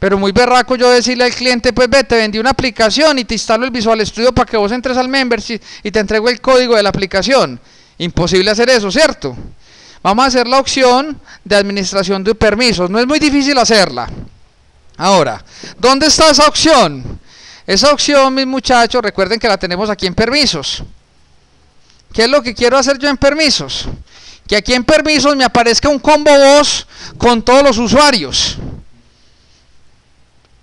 Pero muy berraco yo decirle al cliente, pues ve, te vendí una aplicación y te instalo el Visual Studio para que vos entres al membership y te entrego el código de la aplicación. Imposible hacer eso, ¿cierto? Vamos a hacer la opción de administración de permisos. No es muy difícil hacerla. Ahora, ¿dónde está esa opción? Esa opción, mis muchachos, recuerden que la tenemos aquí en permisos. ¿Qué es lo que quiero hacer yo en permisos? Que aquí en permisos me aparezca un combo voz con todos los usuarios.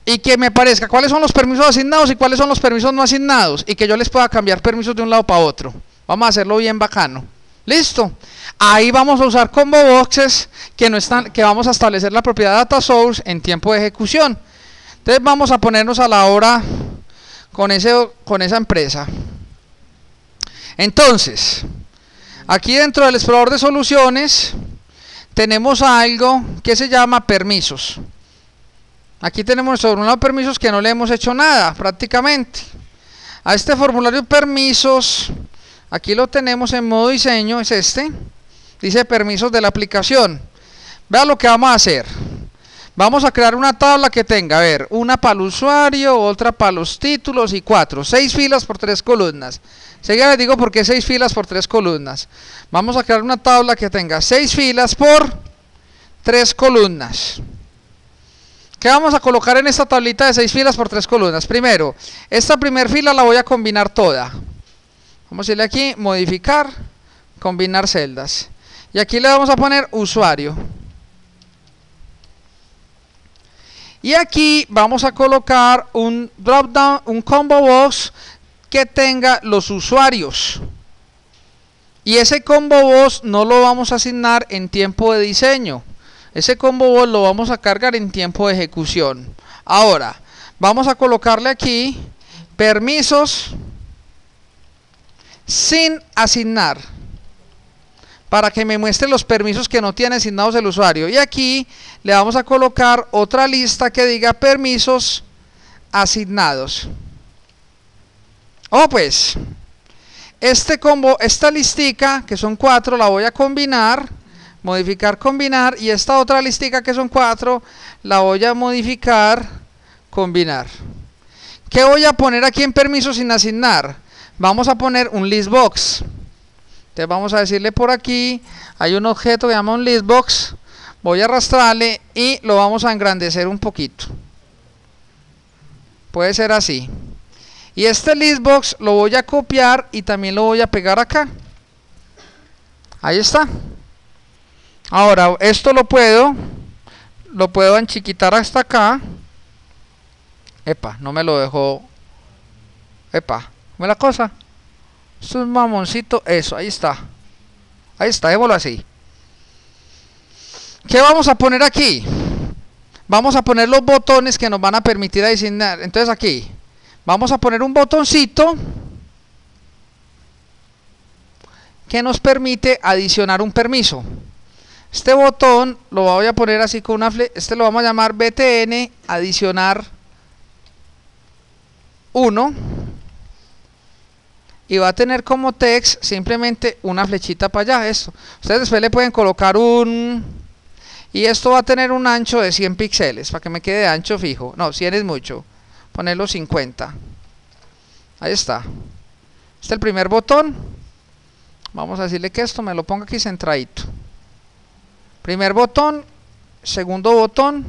Y que me aparezca cuáles son los permisos asignados y cuáles son los permisos no asignados. Y que yo les pueda cambiar permisos de un lado para otro. Vamos a hacerlo bien bacano. Listo, ahí vamos a usar combo boxes que vamos a establecer la propiedad data source en tiempo de ejecución. Entonces vamos a ponernos a la hora con esa empresa. Entonces, aquí dentro del explorador de soluciones tenemos algo que se llama permisos. Aquí tenemos sobre un lado permisos que no le hemos hecho nada prácticamente. A este formulario de permisos, aquí lo tenemos en modo diseño, es este, dice permisos de la aplicación. Vea lo que vamos a hacer. Vamos a crear una tabla que tenga, a ver, una para el usuario, otra para los títulos y 6 filas por 3 columnas. Seguida les digo por qué 6 filas por 3 columnas. Vamos a crear una tabla que tenga 6 filas por 3 columnas. ¿Qué vamos a colocar en esta tablita de 6 filas por 3 columnas? Primero, esta primera fila la voy a combinar toda. Vamos a irle aquí, modificar, combinar celdas. Y aquí le vamos a poner usuario. Y aquí vamos a colocar un drop down, un combo box que tenga los usuarios. Y ese combo box no lo vamos a asignar en tiempo de diseño. Ese combo box lo vamos a cargar en tiempo de ejecución. Ahora, vamos a colocarle aquí permisos sin asignar, para que me muestre los permisos que no tiene asignados el usuario. Y aquí le vamos a colocar otra lista que diga permisos asignados. Pues esta listica que son 4 la voy a combinar, modificar, combinar, y esta otra listica que son 4 la voy a modificar, combinar. ¿Qué voy a poner aquí en permisos sin asignar? Vamos a poner un listbox. Entonces vamos a decirle por aquí, hay un objeto que se llama un listbox. Voy a arrastrarle y lo vamos a engrandecer un poquito. Puede ser así. Y este listbox lo voy a copiar y también lo voy a pegar acá. Ahí está. Ahora, esto lo puedo enchiquitar hasta acá. Epa, no me lo dejó. Epa. ¿Cómo es la cosa? Esto es mamoncito, eso, ahí está. Ahí está, déjalo así. ¿Qué vamos a poner aquí? Vamos a poner los botones que nos van a permitir asignar. Entonces aquí, vamos a poner un botoncito que nos permite adicionar un permiso. Este botón lo voy a poner así con una flecha, este lo vamos a llamar BTN adicionar 1. Y va a tener como text simplemente una flechita para allá, esto. Ustedes después le pueden colocar y esto va a tener un ancho de 100 píxeles, para que me quede de ancho fijo. No, 100 es mucho. Ponerlo 50. Ahí está. Este es el primer botón. Vamos a decirle que esto me lo ponga aquí centradito. Primer botón, segundo botón,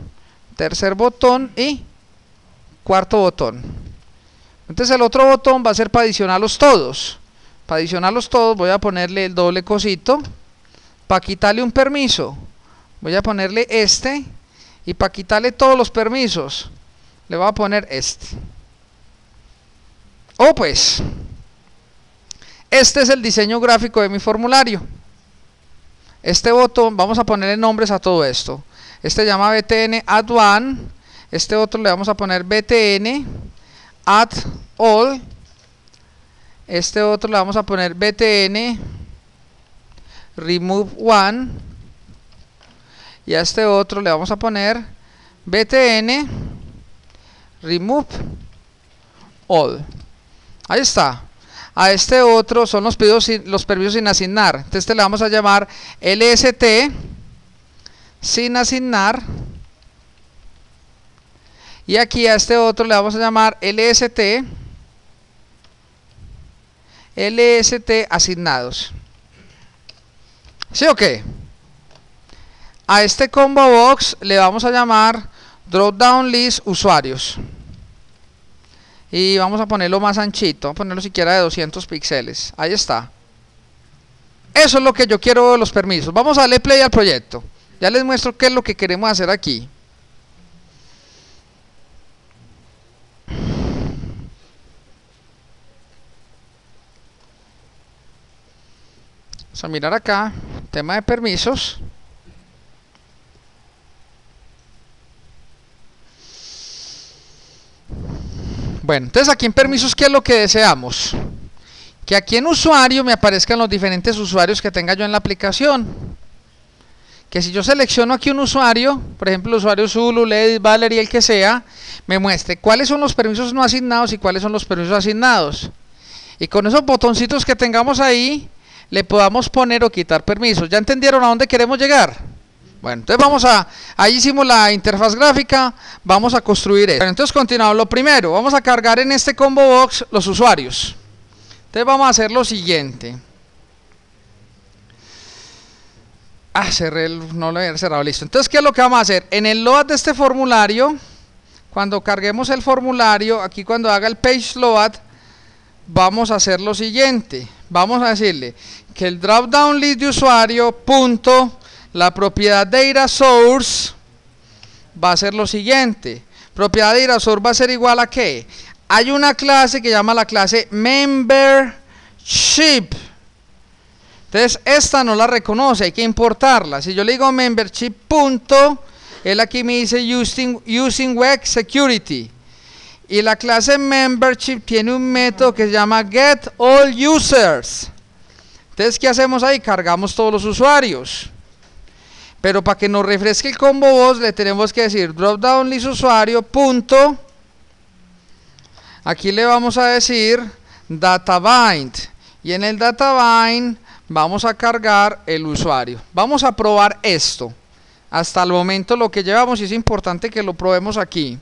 tercer botón y cuarto botón. Entonces el otro botón va a ser para adicionarlos todos. Para adicionarlos todos voy a ponerle el doble cosito. Para quitarle un permiso voy a ponerle este. Y para quitarle todos los permisos le voy a poner este. Oh, pues este es el diseño gráfico de mi formulario. Este botón, vamos a ponerle nombres a todo esto. Este llama BTN Add One. Este otro le vamos a poner BTN Add All. Este otro le vamos a poner BTN Remove One. Y a este otro le vamos a poner BTN Remove All. Ahí está. A este otro son los permisos sin asignar. Entonces este le vamos a llamar LST sin asignar. Y aquí a este otro le vamos a llamar LST asignados. ¿Sí o qué? A este combo box le vamos a llamar Dropdown List Usuarios. Y vamos a ponerlo más anchito, vamos a ponerlo siquiera de 200 píxeles. Ahí está. Eso es lo que yo quiero de los permisos. Vamos a darle play al proyecto. Ya les muestro qué es lo que queremos hacer aquí. Vamos a mirar acá, tema de permisos. Bueno, entonces aquí en permisos, ¿qué es lo que deseamos? Que aquí en usuario me aparezcan los diferentes usuarios que tenga yo en la aplicación. Que si yo selecciono aquí un usuario, por ejemplo, el usuario Zulu, Lady, Valerie, el que sea, me muestre cuáles son los permisos no asignados y cuáles son los permisos asignados. Y con esos botoncitos que tengamos ahí, le podamos poner o quitar permisos. ¿Ya entendieron a dónde queremos llegar? Bueno, entonces vamos a, ahí hicimos la interfaz gráfica, vamos a construir esto. Bueno, entonces continuamos. Lo primero, vamos a cargar en este combo box los usuarios. Entonces vamos a hacer lo siguiente. No lo había cerrado, listo. Entonces, ¿qué es lo que vamos a hacer? En el load de este formulario, cuando carguemos el formulario, aquí cuando haga el page load, vamos a hacer lo siguiente. Vamos a decirle que el dropdown list de usuario punto la propiedad de data source va a ser lo siguiente. Propiedad de data source va a ser igual a qué. Hay una clase que llama la clase membership. Entonces esta no la reconoce, hay que importarla. Si yo le digo membership punto, él aquí me dice using web security. Y la clase membership tiene un método que se llama get all users. Entonces, ¿qué hacemos ahí? Cargamos todos los usuarios. Pero para que nos refresque el combo box le tenemos que decir dropdown list usuario punto. Aquí le vamos a decir data bind. Y en el data bind vamos a cargar el usuario. Vamos a probar esto. Hasta el momento lo que llevamos, y es importante que lo probemos aquí.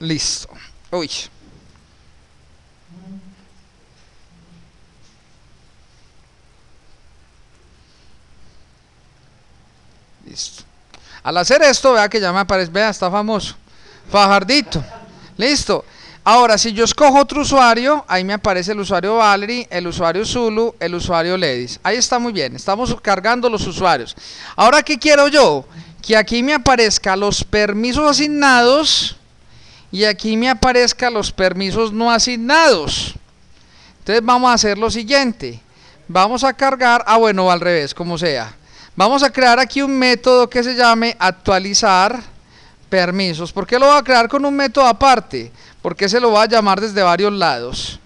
Listo. Uy. Listo. Al hacer esto, vea que ya me aparece, vea, está famoso. Fajardito. Listo. Ahora, si yo escojo otro usuario, ahí me aparece el usuario Valerie, el usuario Zulu, el usuario Ladies. Ahí está muy bien. Estamos cargando los usuarios. Ahora, ¿qué quiero yo? Que aquí me aparezcan los permisos asignados. Y aquí me aparezcan los permisos no asignados. Entonces vamos a hacer lo siguiente. Vamos a cargar, bueno, al revés, como sea. Vamos a crear aquí un método que se llame actualizar permisos. ¿Por qué lo voy a crear con un método aparte? Porque se lo voy a llamar desde varios lados.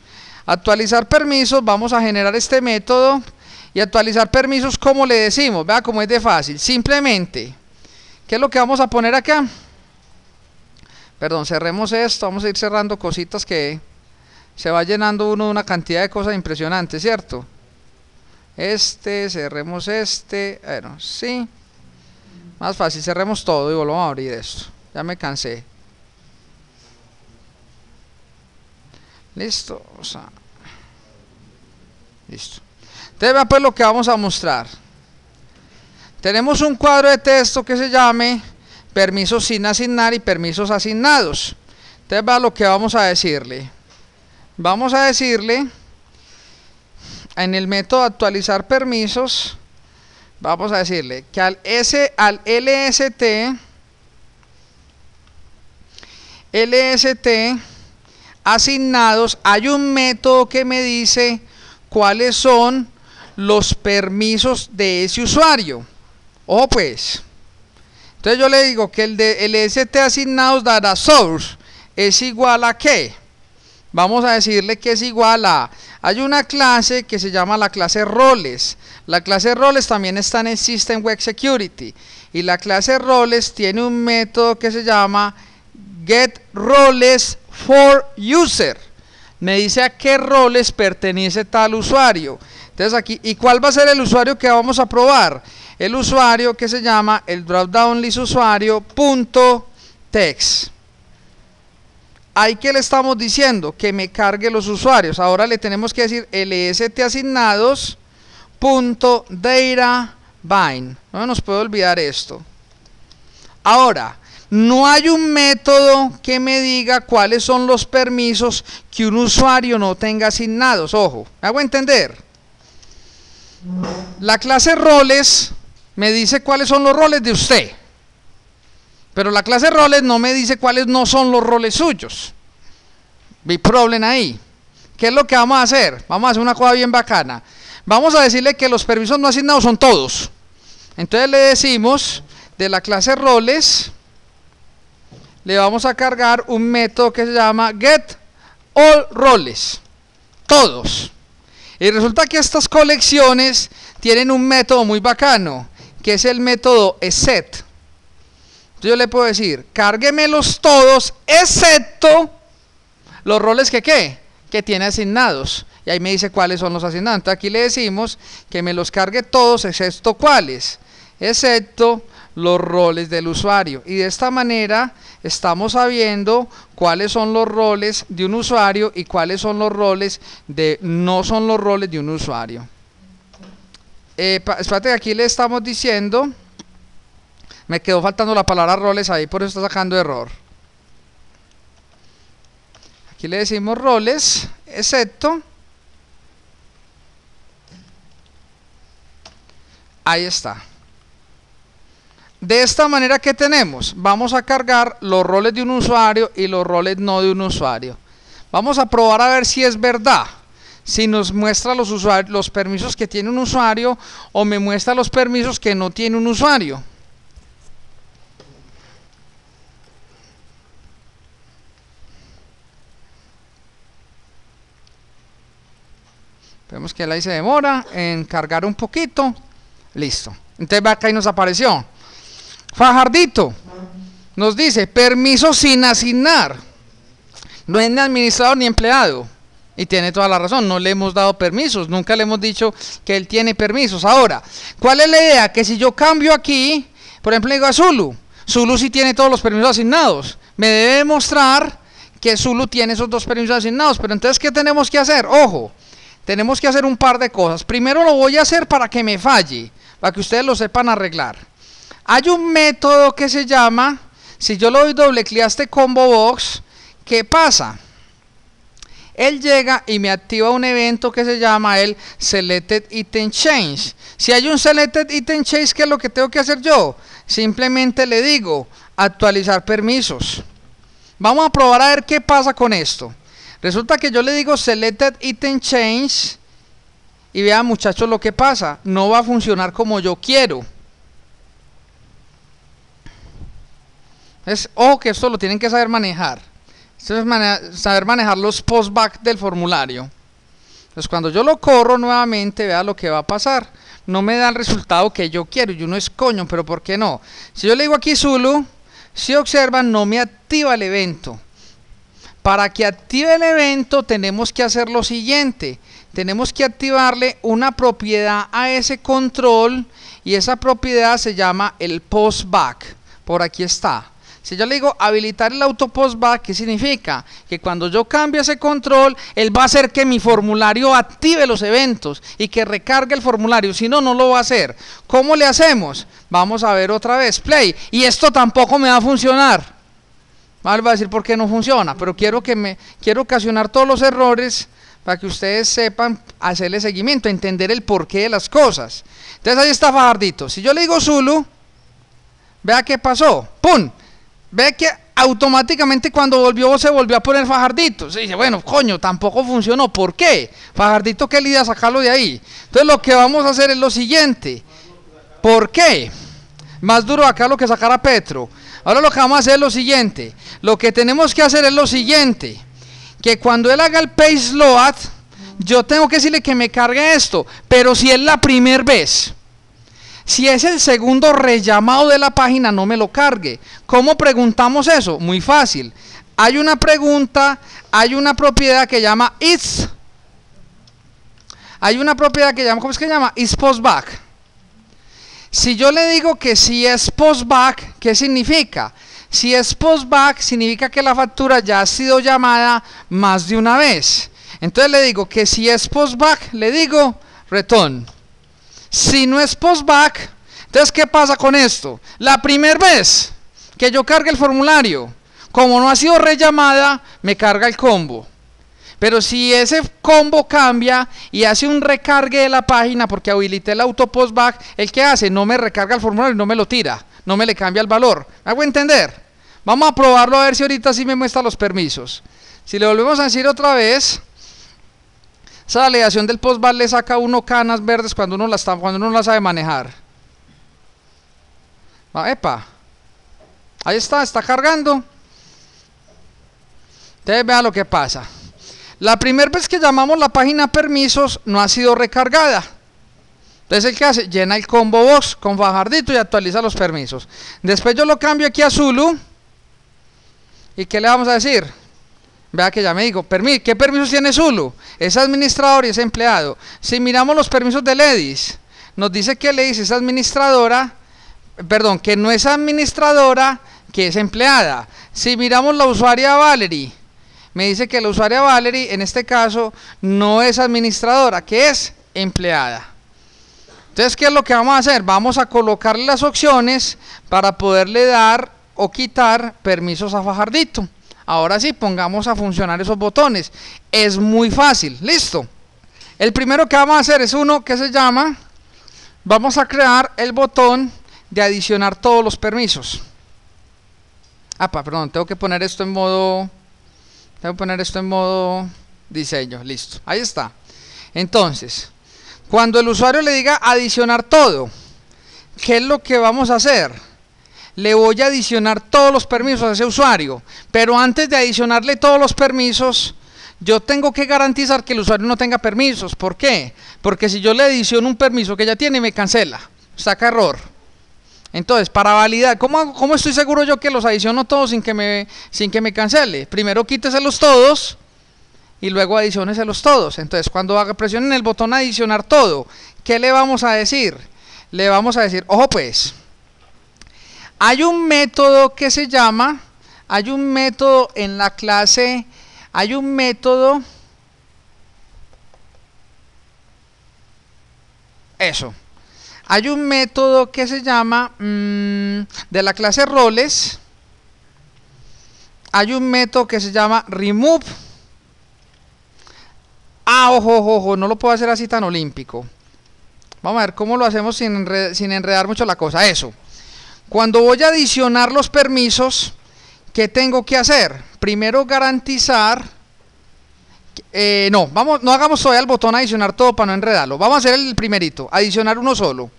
Actualizar permisos, vamos a generar este método. Y actualizar permisos, ¿cómo le decimos? Vea cómo es de fácil. Simplemente, ¿qué es lo que vamos a poner acá? Perdón, cerremos esto, vamos a ir cerrando cositas que se va llenando uno de una cantidad de cosas impresionantes, ¿cierto? Cerremos bueno, sí. Más fácil, cerremos todo y volvamos a abrir esto. Ya me cansé. Listo, Listo. Entonces vean pues lo que vamos a mostrar. Tenemos un cuadro de texto que se llame permisos sin asignar y permisos asignados. Entonces vean lo que vamos a decirle. Vamos a decirle en el método actualizar permisos, vamos a decirle que al LST asignados hay un método que me dice cuáles son los permisos de ese usuario. Ojo pues, entonces yo le digo que el de LST asignados data source es igual a qué. Vamos a decirle que es igual a, hay una clase que se llama la clase roles. La clase roles también está en el System Web Security, y la clase roles tiene un método que se llama getRolesForUser. Me dice a qué roles pertenece tal usuario. Entonces aquí, ¿y cuál va a ser el usuario que vamos a probar? El usuario que se llama el dropdownListUsuario.text. Ahí que le estamos diciendo que me cargue los usuarios. Ahora le tenemos que decir lstasignados.dataBind. No nos puede olvidar esto. Ahora, no hay un método que me diga cuáles son los permisos que un usuario no tenga asignados. Ojo, ¿me hago entender? La clase roles me dice cuáles son los roles de usted, pero la clase roles no me dice cuáles no son los roles suyos. Big problem ahí. ¿Qué es lo que vamos a hacer? Vamos a hacer una cosa bien bacana. Vamos a decirle que los permisos no asignados son todos. Entonces le decimos de la clase roles, le vamos a cargar un método que se llama getAllRoles, todos. Y resulta que estas colecciones tienen un método muy bacano, que es el método except. Entonces yo le puedo decir, cárguemelos todos, excepto los roles que ¿qué? Que tiene asignados. Y ahí me dice cuáles son los asignados. Entonces aquí le decimos que me los cargue todos, excepto cuáles. Excepto los roles del usuario, y de esta manera estamos sabiendo cuáles son los roles de un usuario y cuáles son los roles de no son los roles de un usuario. Espérate, aquí le estamos diciendo, me quedó faltando la palabra roles ahí, por eso está sacando error. Aquí le decimos roles excepto, ahí está. De esta manera que tenemos, vamos a cargar los roles de un usuario y los roles no de un usuario. Vamos a probar a ver si es verdad, si nos muestra los permisos que tiene un usuario o me muestra los permisos que no tiene un usuario. Vemos que ahí se demora en cargar un poquito. Listo. Entonces acá ahí nos apareció. Fajardito nos dice permiso sin asignar, no es ni administrador ni empleado, y tiene toda la razón, no le hemos dado permisos, nunca le hemos dicho que él tiene permisos. Ahora, ¿cuál es la idea? Que si yo cambio aquí, por ejemplo, digo a Zulu, Zulu sí tiene todos los permisos asignados, me debe demostrar que Zulu tiene esos dos permisos asignados. Pero entonces, ¿qué tenemos que hacer? Ojo, tenemos que hacer un par de cosas. Primero lo voy a hacer para que me falle, para que ustedes lo sepan arreglar. Hay un método que se llama, si yo le doy doble clic a este combo box, ¿qué pasa? Él llega y me activa un evento que se llama el Selected Item Change. Si hay un Selected Item Change, ¿qué es lo que tengo que hacer yo? Simplemente le digo actualizar permisos. Vamos a probar a ver qué pasa con esto. Resulta que yo le digo Selected Item Change y vean muchachos lo que pasa, no va a funcionar como yo quiero. Ojo que esto lo tienen que saber manejar. Esto es saber manejar los postbacks del formulario. Entonces cuando yo lo corro nuevamente, vea lo que va a pasar. No me da el resultado que yo quiero. Y uno es coño, pero ¿por qué no? Si yo le digo aquí Zulu, si observan, no me activa el evento. Para que active el evento tenemos que hacer lo siguiente. Tenemos que activarle una propiedad a ese control, y esa propiedad se llama el postback. Por aquí está. Si yo le digo habilitar el auto postback, ¿qué significa? Que cuando yo cambie ese control, él va a hacer que mi formulario active los eventos y que recargue el formulario, si no, no lo va a hacer. ¿Cómo le hacemos? Vamos a ver otra vez, play, y esto tampoco me va a funcionar. Vale, va a decir por qué no funciona, pero quiero ocasionar todos los errores para que ustedes sepan hacerle seguimiento, entender el porqué de las cosas. Entonces ahí está Fajardito. Si yo le digo Zulu, vea qué pasó, ¡pum! Ve que automáticamente cuando volvió se volvió a poner Fajardito. Se dice, bueno, coño, tampoco funcionó, ¿por qué? Fajardito, qué lidia sacarlo de ahí. Entonces lo que vamos a hacer es lo siguiente, ¿por qué? Más duro acá lo que sacar a Petro. Ahora lo que vamos a hacer es lo siguiente, lo que tenemos que hacer es lo siguiente, que cuando él haga el page load, yo tengo que decirle que me cargue esto, pero si es la primera vez, si es el segundo rellamado de la página, no me lo cargue. ¿Cómo preguntamos eso? Muy fácil, hay una pregunta, hay una propiedad que llama is, hay una propiedad que llama, ¿cómo es que llama? Is postback. Si yo le digo que si es postback, ¿qué significa? Si es postback significa que la factura ya ha sido llamada más de una vez. Entonces le digo que si es postback, le digo return. Si no es postback, entonces ¿qué pasa con esto? La primera vez que yo cargue el formulario, como no ha sido rellamada, me carga el combo. Pero si ese combo cambia y hace un recargue de la página porque habilité el auto postback, ¿el qué hace? No me recarga el formulario, no me lo tira, no me le cambia el valor. ¿Me hago entender? Vamos a probarlo a ver si ahorita sí me muestra los permisos. Si le volvemos a decir otra vez, esa validación del postback le saca a uno canas verdes cuando uno no la sabe manejar. ¡Epa! Ahí está cargando. Ustedes vean lo que pasa. La primera vez que llamamos la página permisos no ha sido recargada. Entonces el que hace, llena el combo box con Fajardito y actualiza los permisos. Después yo lo cambio aquí a Zulu. ¿Y qué le vamos a decir? Vea que ya me digo, ¿qué permisos tiene Zulu? Es administrador y es empleado. Si miramos los permisos de Ledis, nos dice que Ledis es administradora, perdón, que no es administradora, que es empleada. Si miramos la usuaria Valerie, me dice que la usuaria Valerie en este caso no es administradora, que es empleada. Entonces, ¿qué es lo que vamos a hacer? Vamos a colocar las opciones para poderle dar o quitar permisos a Fajardito. Ahora sí, pongamos a funcionar esos botones. Es muy fácil, listo. El primero que vamos a hacer es uno que se llama, vamos a crear el botón de adicionar todos los permisos. Perdón, tengo que poner esto en modo... voy a poner esto en modo diseño, listo, ahí está. Entonces, cuando el usuario le diga adicionar todo, ¿qué es lo que vamos a hacer? Le voy a adicionar todos los permisos a ese usuario, pero antes de adicionarle todos los permisos, yo tengo que garantizar que el usuario no tenga permisos. ¿Por qué? Porque si yo le adiciono un permiso que ya tiene, me cancela, saca error. Entonces, para validar, ¿cómo estoy seguro yo que los adiciono todos sin que me cancele? Primero quíteselos todos y luego adicióneselos todos. Entonces, cuando presionen el botón adicionar todo, ¿qué le vamos a decir? Le vamos a decir, ojo pues, hay un método que se llama, hay un método en la clase, hay un método, eso. Hay un método que se llama, de la clase roles, hay un método que se llama remove. Ojo, no lo puedo hacer así tan olímpico. Vamos a ver cómo lo hacemos sin enredar mucho la cosa. Eso. Cuando voy a adicionar los permisos, ¿qué tengo que hacer? Primero garantizar... no hagamos todavía el botón adicionar todo para no enredarlo. Vamos a hacer el primerito, adicionar uno solo.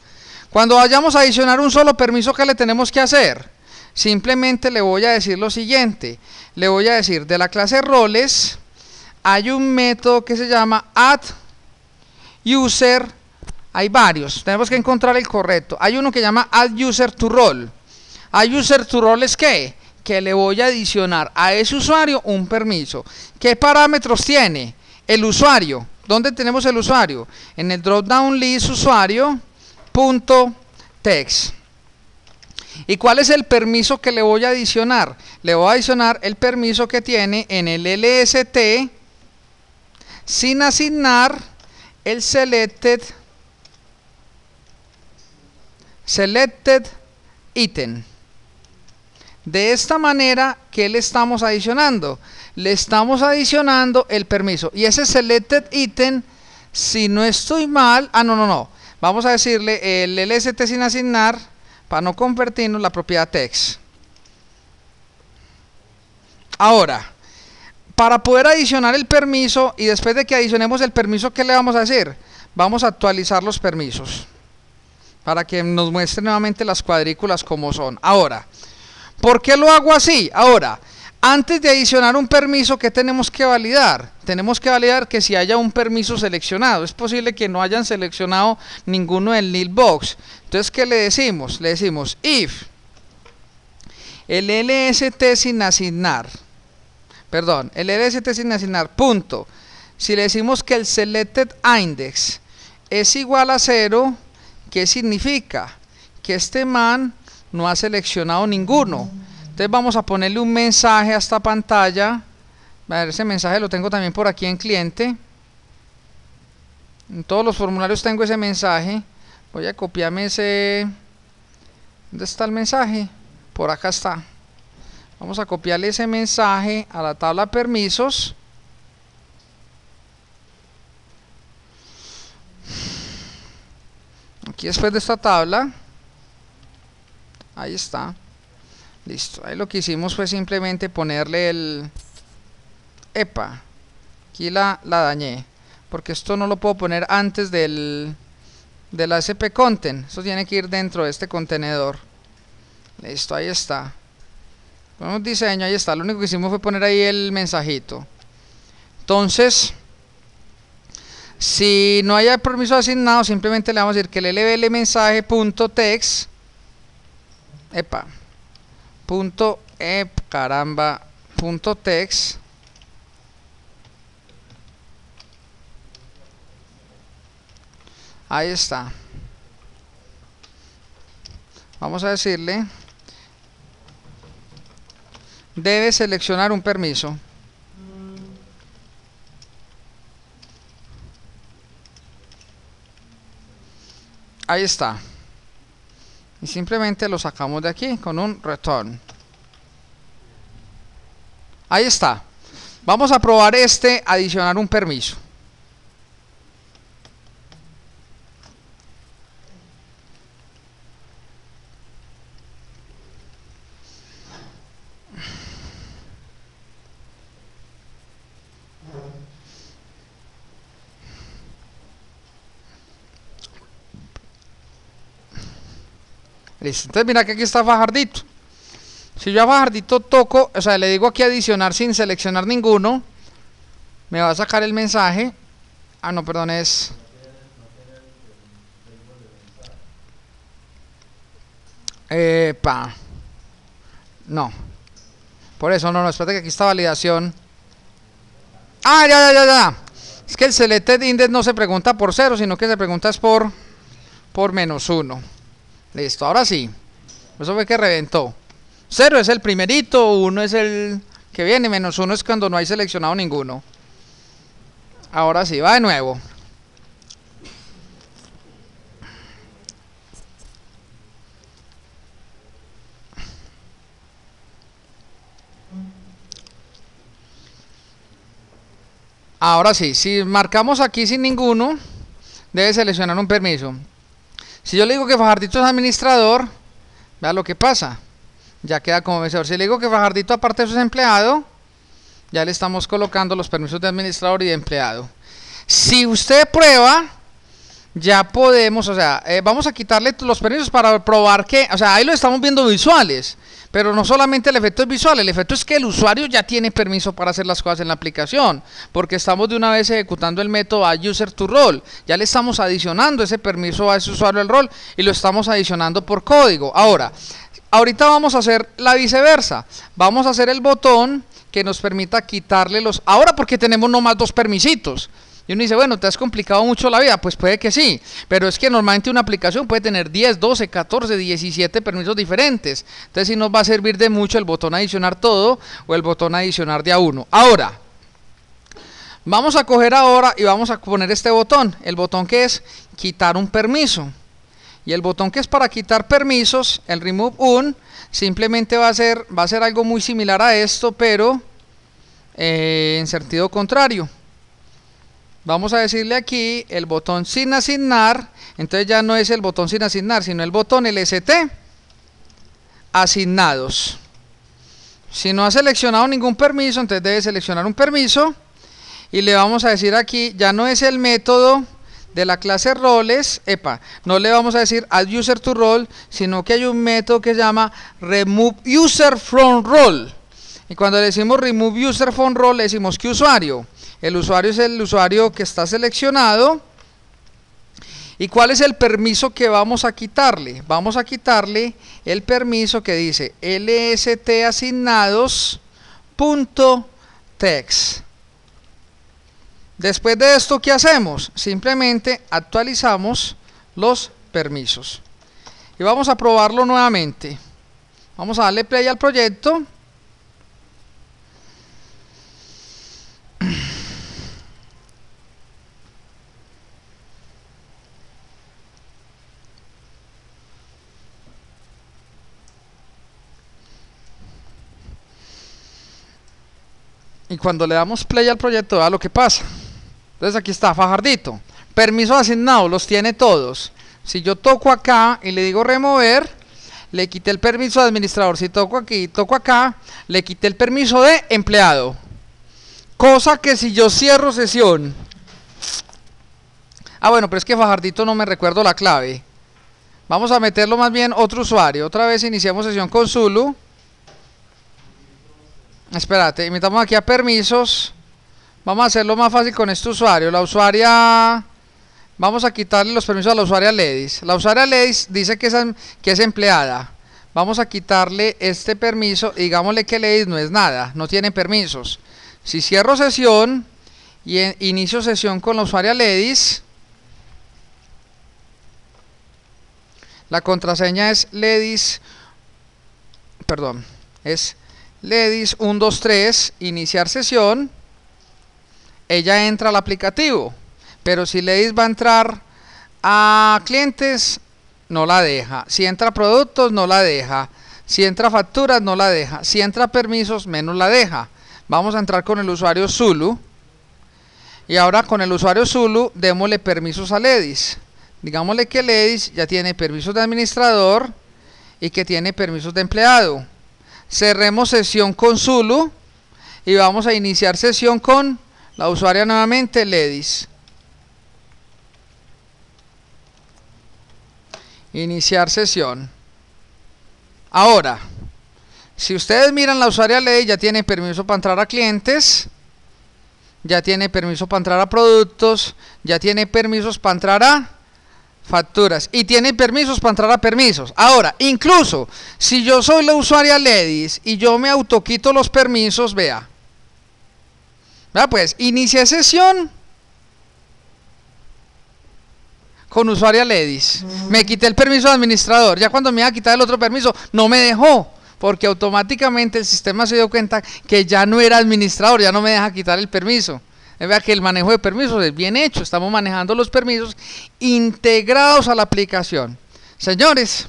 Cuando vayamos a adicionar un solo permiso, ¿qué le tenemos que hacer? Simplemente le voy a decir lo siguiente. Le voy a decir, de la clase roles hay un método que se llama add user. Hay varios, tenemos que encontrar el correcto. Hay uno que llama add user to role. Add user to role es ¿qué? Que le voy a adicionar a ese usuario un permiso. ¿Qué parámetros tiene? El usuario. ¿Dónde tenemos el usuario? En el drop down list usuario.text. ¿Y cuál es el permiso que le voy a adicionar? Le voy a adicionar el permiso que tiene en el LST sin asignar el selected item. De esta manera, ¿qué le estamos adicionando? Le estamos adicionando el permiso. Y ese selected item, si no estoy mal, vamos a decirle el LST sin asignar, para no convertirnos la propiedad text. Ahora, para poder adicionar el permiso, y después de que adicionemos el permiso, ¿qué le vamos a hacer? Vamos a actualizar los permisos para que nos muestre nuevamente las cuadrículas como son. Ahora, ¿por qué lo hago así? Ahora, antes de adicionar un permiso, ¿qué tenemos que validar? Tenemos que validar que si haya un permiso seleccionado. Es posible que no hayan seleccionado ninguno del nil box. Entonces, ¿qué le decimos? Le decimos if el LST sin asignar, punto. Si le decimos que el selected index es igual a 0, ¿qué significa? Que este man no ha seleccionado ninguno. Entonces vamos a ponerle un mensaje a esta pantalla. A ver, ese mensaje lo tengo también por aquí en cliente. En todos los formularios tengo ese mensaje. Voy a copiarme ese. ¿Dónde está el mensaje? Por acá está. Vamos a copiarle ese mensaje a la tabla permisos. Aquí después de esta tabla. Ahí está. Listo. Ahí lo que hicimos fue simplemente ponerle el... Epa. Aquí la dañé. Porque esto no lo puedo poner antes de la SP content. Esto tiene que ir dentro de este contenedor. Listo, ahí está. Ponemos diseño, ahí está. Lo único que hicimos fue poner ahí el mensajito. Entonces, si no haya permiso asignado, simplemente le vamos a decir que el LBL mensaje.text. Epa. Punto text. Ahí está. Vamos a decirle debe seleccionar un permiso. Ahí está. Y simplemente lo sacamos de aquí con un return. Ahí está. Vamos a probar este adicionar un permiso. Listo, entonces mira que aquí está Fajardito. Si yo a Fajardito toco, o sea, le digo aquí adicionar sin seleccionar ninguno, me va a sacar el mensaje. Ah, no, perdón, es... No. Por eso, espérate que aquí está validación. Ah, ya. Es que el selected index no se pregunta por 0, sino que se pregunta es por -1. Listo, ahora sí. Eso fue que reventó. 0 es el primerito, 1 es el que viene, -1 es cuando no hay seleccionado ninguno. Ahora sí, va de nuevo. Ahora sí, si marcamos aquí sin ninguno, debe seleccionar un permiso. Si yo le digo que Fajardito es administrador, vea lo que pasa. Ya queda como vencedor. Si le digo que Fajardito aparte de eso es empleado, ya le estamos colocando los permisos de administrador y de empleado. Si usted prueba, ya podemos, vamos a quitarle los permisos para probar que, ahí lo estamos viendo visuales. Pero no solamente el efecto es visual, el efecto es que el usuario ya tiene permiso para hacer las cosas en la aplicación, porque estamos de una vez ejecutando el método addUserToRole, ya le estamos adicionando ese permiso a ese usuario al rol y lo estamos adicionando por código. Ahora, ahorita vamos a hacer la viceversa, vamos a hacer el botón que nos permita quitarle los, ahora porque tenemos nomás dos permisitos. Y uno dice, bueno, te has complicado mucho la vida. Pues puede que sí, pero es que normalmente una aplicación puede tener 10, 12, 14, 17 permisos diferentes. Entonces sí nos va a servir de mucho el botón adicionar todo o el botón adicionar de a uno. Ahora, vamos a coger ahora y vamos a poner este botón, el botón que es quitar un permiso. Y el botón que es para quitar permisos, el remove un, simplemente va a ser algo muy similar a esto, pero en sentido contrario. Vamos a decirle aquí el botón sin asignar, entonces ya no es el botón sin asignar, sino el botón LST asignados. Si no ha seleccionado ningún permiso, entonces debe seleccionar un permiso y le vamos a decir aquí, ya no es el método de la clase roles, no le vamos a decir add user to role, sino que hay un método que se llama remove user from role. Y cuando le decimos remove user from role, le decimos qué usuario. El usuario es el usuario que está seleccionado. ¿Y cuál es el permiso que vamos a quitarle? Vamos a quitarle el permiso que dice lstasignados.text. Después de esto, ¿qué hacemos? Simplemente actualizamos los permisos. Y vamos a probarlo nuevamente. Vamos a darle play al proyecto. Y cuando le damos play al proyecto, vea lo que pasa. Entonces aquí está fajardito, permisos asignados, los tiene todos. Si yo toco acá y le digo remover, le quité el permiso de administrador. Si toco aquí y toco acá, le quité el permiso de empleado. Cosa que si yo cierro sesión, bueno, pero es que fajardito no me recuerdo la clave. Vamos a meterlo más bien otro usuario. Otra vez iniciamos sesión con Zulu. Espérate, metamos aquí a permisos. Vamos a hacerlo más fácil con este usuario. La usuaria, vamos a quitarle los permisos a la usuaria Ladies. La usuaria Ladies dice que es empleada. Vamos a quitarle este permiso. Digámosle que Ladies no es nada, no tiene permisos. Si cierro sesión y inicio sesión con la usuaria Ladies, la contraseña es Ladies, perdón, es Ladies 123, iniciar sesión. Ella entra al aplicativo, pero si Ladies va a entrar a clientes, no la deja. Si entra a productos, no la deja. Si entra a facturas, no la deja. Si entra a permisos, menos la deja. Vamos a entrar con el usuario Zulu. Y ahora con el usuario Zulu, démosle permisos a Ladies. Digámosle que Ladies ya tiene permisos de administrador y que tiene permisos de empleado. Cerremos sesión con Zulu y vamos a iniciar sesión con la usuaria nuevamente, Ladies. Iniciar sesión. Ahora, si ustedes miran, la usuaria Ladies ya tiene permiso para entrar a clientes, ya tiene permiso para entrar a productos, ya tiene permisos para entrar a facturas y tiene permisos para entrar a permisos. Ahora, incluso si yo soy la usuaria Ladies y yo me autoquito los permisos, vea. Pues inicié sesión con usuaria Ladies, me quité el permiso de administrador. Ya cuando me iba a quitar el otro permiso, no me dejó, porque automáticamente el sistema se dio cuenta que ya no era administrador, ya no me deja quitar el permiso. Vea que el manejo de permisos es bien hecho, estamos manejando los permisos integrados a la aplicación. Señores,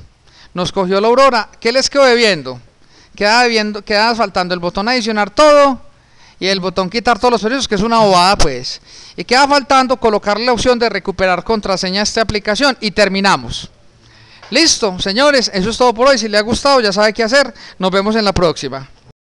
nos cogió la aurora. ¿Qué les quedó debiendo? Queda faltando el botón adicionar todo y el botón quitar todos los permisos, que es una bobada pues. Y queda faltando colocarle la opción de recuperar contraseña a esta aplicación y terminamos. Listo, señores, eso es todo por hoy. Si les ha gustado, ya sabe qué hacer. Nos vemos en la próxima.